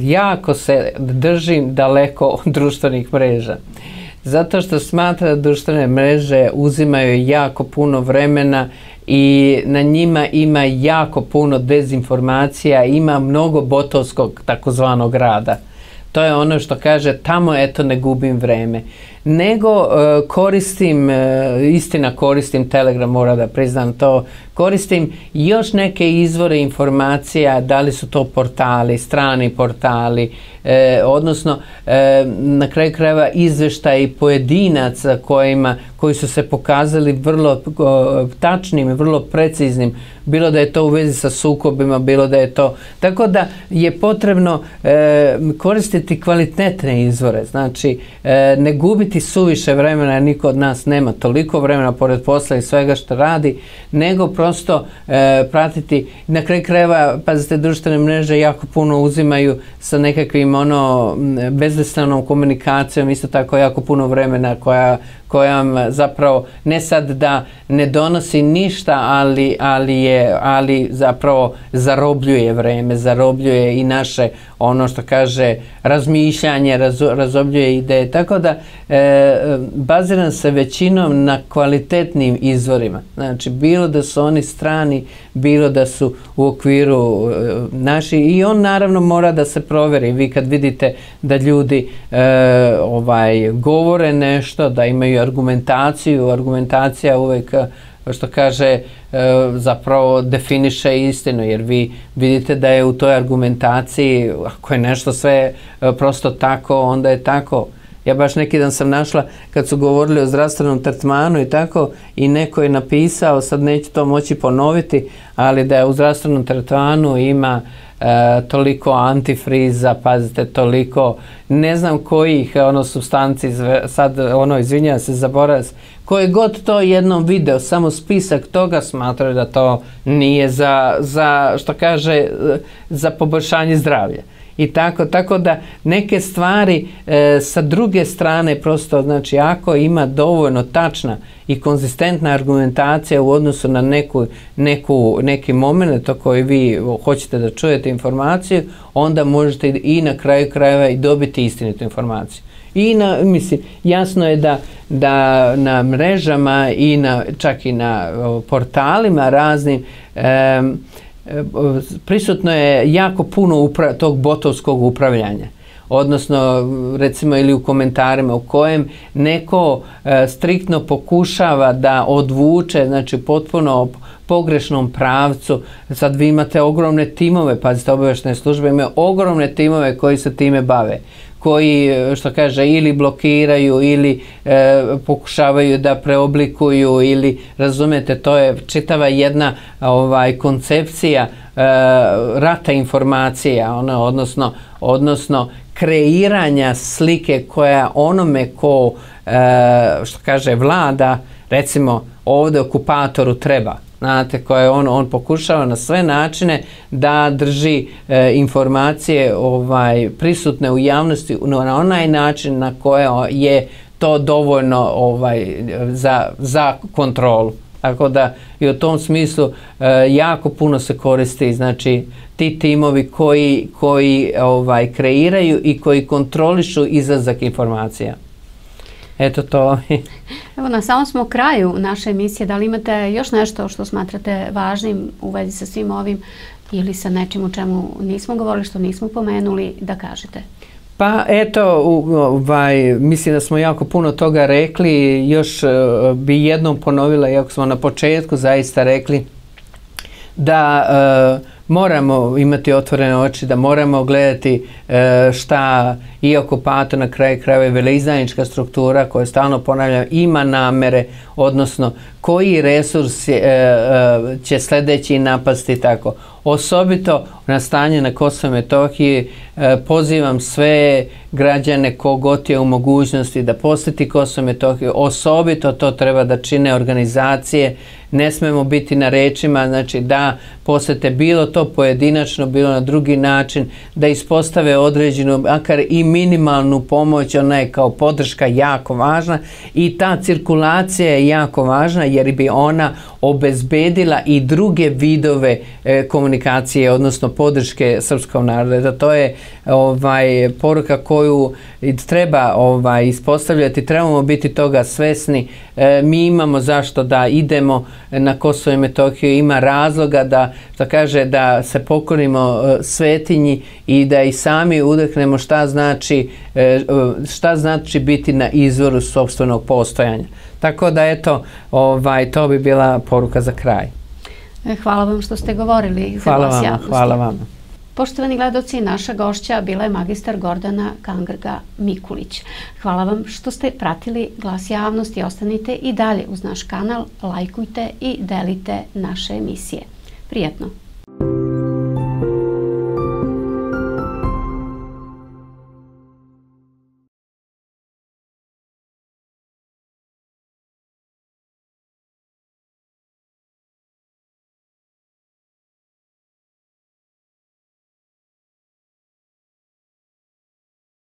jako se držim daleko od društvenih mreža. Zato što smatra da društvene mreže uzimaju jako puno vremena i na njima ima jako puno dezinformacija, ima mnogo botovskog takozvanog rada. To je ono što kaže, tamo eto ne gubim vreme. Nego koristim, istina koristim Telegram, moram da priznam to, koristim još neke izvore informacija, da li su to portali, strani portali, odnosno na kraju krajeva izveštaji pojedinaca koji su se pokazali vrlo tačnim i vrlo preciznim, bilo da je to u vezi sa sukobima, bilo da je to... Tako da je potrebno koristiti kvalitetne izvore, znači ne gubiti suviše vremena, jer niko od nas nema toliko vremena pored posla i svega što radi, nego prosto pratiti. Na kraju krajeva, pazite, društvene mreže jako puno uzimaju sa nekakvim bezlistanom komunikacijom, isto tako jako puno vremena koja vam zapravo ne sad da ne donosi ništa, ali zapravo zarobljuje vreme, zarobljuje i naše, ono što kaže, razmišljanje, razobljuje ideje. Tako da baziram se većinom na kvalitetnim izvorima. Znači, bilo da su oni strani, bilo da su u okviru naši, i on naravno mora da se proveri. Vi kad vidite da ljudi govore nešto, da imaju argumentaciju, argumentacija uvek, što kaže, zapravo definiše istinu, jer vi vidite da je u toj argumentaciji, ako je nešto sve prosto tako, onda je tako. Ja baš neki dan sam našla kad su govorili o zdravstvenom tretmanu i tako, i neko je napisao, sad neću to moći ponoviti, ali da u zdravstvenom tretmanu ima toliko antifriza, pazite, toliko ne znam kojih substanci, sad izvinjavam se, zaboravim, koje god to jednom video, samo spisak toga, smatraju da to nije za, što kaže, za poboljšanje zdravlja. I tako da neke stvari sa druge strane, prosto, znači, ako ima dovoljno tačna i konzistentna argumentacija u odnosu na neki moment o koji vi hoćete da čujete informaciju, onda možete i na kraju krajeva i dobiti istinitu informaciju. I mislim, jasno je da na mrežama i čak i na portalima raznim prisutno je jako puno tog botovskog upravljanja, odnosno recimo ili u komentarima u kojem neko striktno pokušava da odvuče, znači potpuno pogrešnom pravcu. Sad vi imate ogromne timove, pazite, obaveštajne službe imaju ogromne timove koji se time bave, koji, što kaže, ili blokiraju ili pokušavaju da preoblikuju ili, razumete, to je čitava jedna koncepcija rata informacija, odnosno kreiranja slike koja onome ko, što kaže, vlada, recimo ovdje okupatoru treba. Znate, koje on pokušava na sve načine da drži informacije prisutne u javnosti na onaj način na koje je to dovoljno za kontrolu. Tako da i u tom smislu jako puno se koristi, znači, ti timovi koji kreiraju i koji kontrolišu izlazak informacija. Eto to. Evo, na samom smo kraju naše emisije. Da li imate još nešto što smatrate važnim u vezi sa svim ovim ili sa nečim o čemu nismo govorili, što nismo pomenuli, da kažete? Pa eto, mislim da smo jako puno toga rekli. Još bi jednom ponovila, iako smo na početku zaista rekli da moramo imati otvorene oči, da moramo gledati šta i okupator, na kraju krajeva veleizdajnička struktura koja, stalno ponavljam, ima namere, odnosno koji resurs će sljedeći napasti, tako. Osobito na stanje na Kosovu i Metohiji pozivam sve građane, kogod je u mogućnosti, da posjeti Kosovo i Metohiju. Osobito to treba da čine organizacije. Ne smemo biti na rečima, znači, da posjete bilo to pojedinačno, bilo na drugi način, da ispostave određenu, makar i minimalnu pomoć. Ona je kao podrška jako važna i ta cirkulacija je jako važna, jer bi ona obezbedila i druge vidove komunikacije, odnosno podrške srpskom narodu. To je poruka koju treba ispostavljati. Trebamo biti toga svesni. Mi imamo zašto da idemo na Kosovo i Metohiju, ima razloga da, što kaže, da se pokorimo svetinji i da i sami udahnemo šta znači biti na izvoru sopstvenog postojanja. Tako da eto, to bi bila poruka za kraj. Hvala vam što ste govorili. Hvala vam. Poštovani gledaoci, naša gošća bila je magistar Gordana Kangrga Mikulić. Hvala vam što ste pratili Glas javnosti. Ostanite i dalje uz naš kanal, lajkujte i delite naše emisije. Prijatno.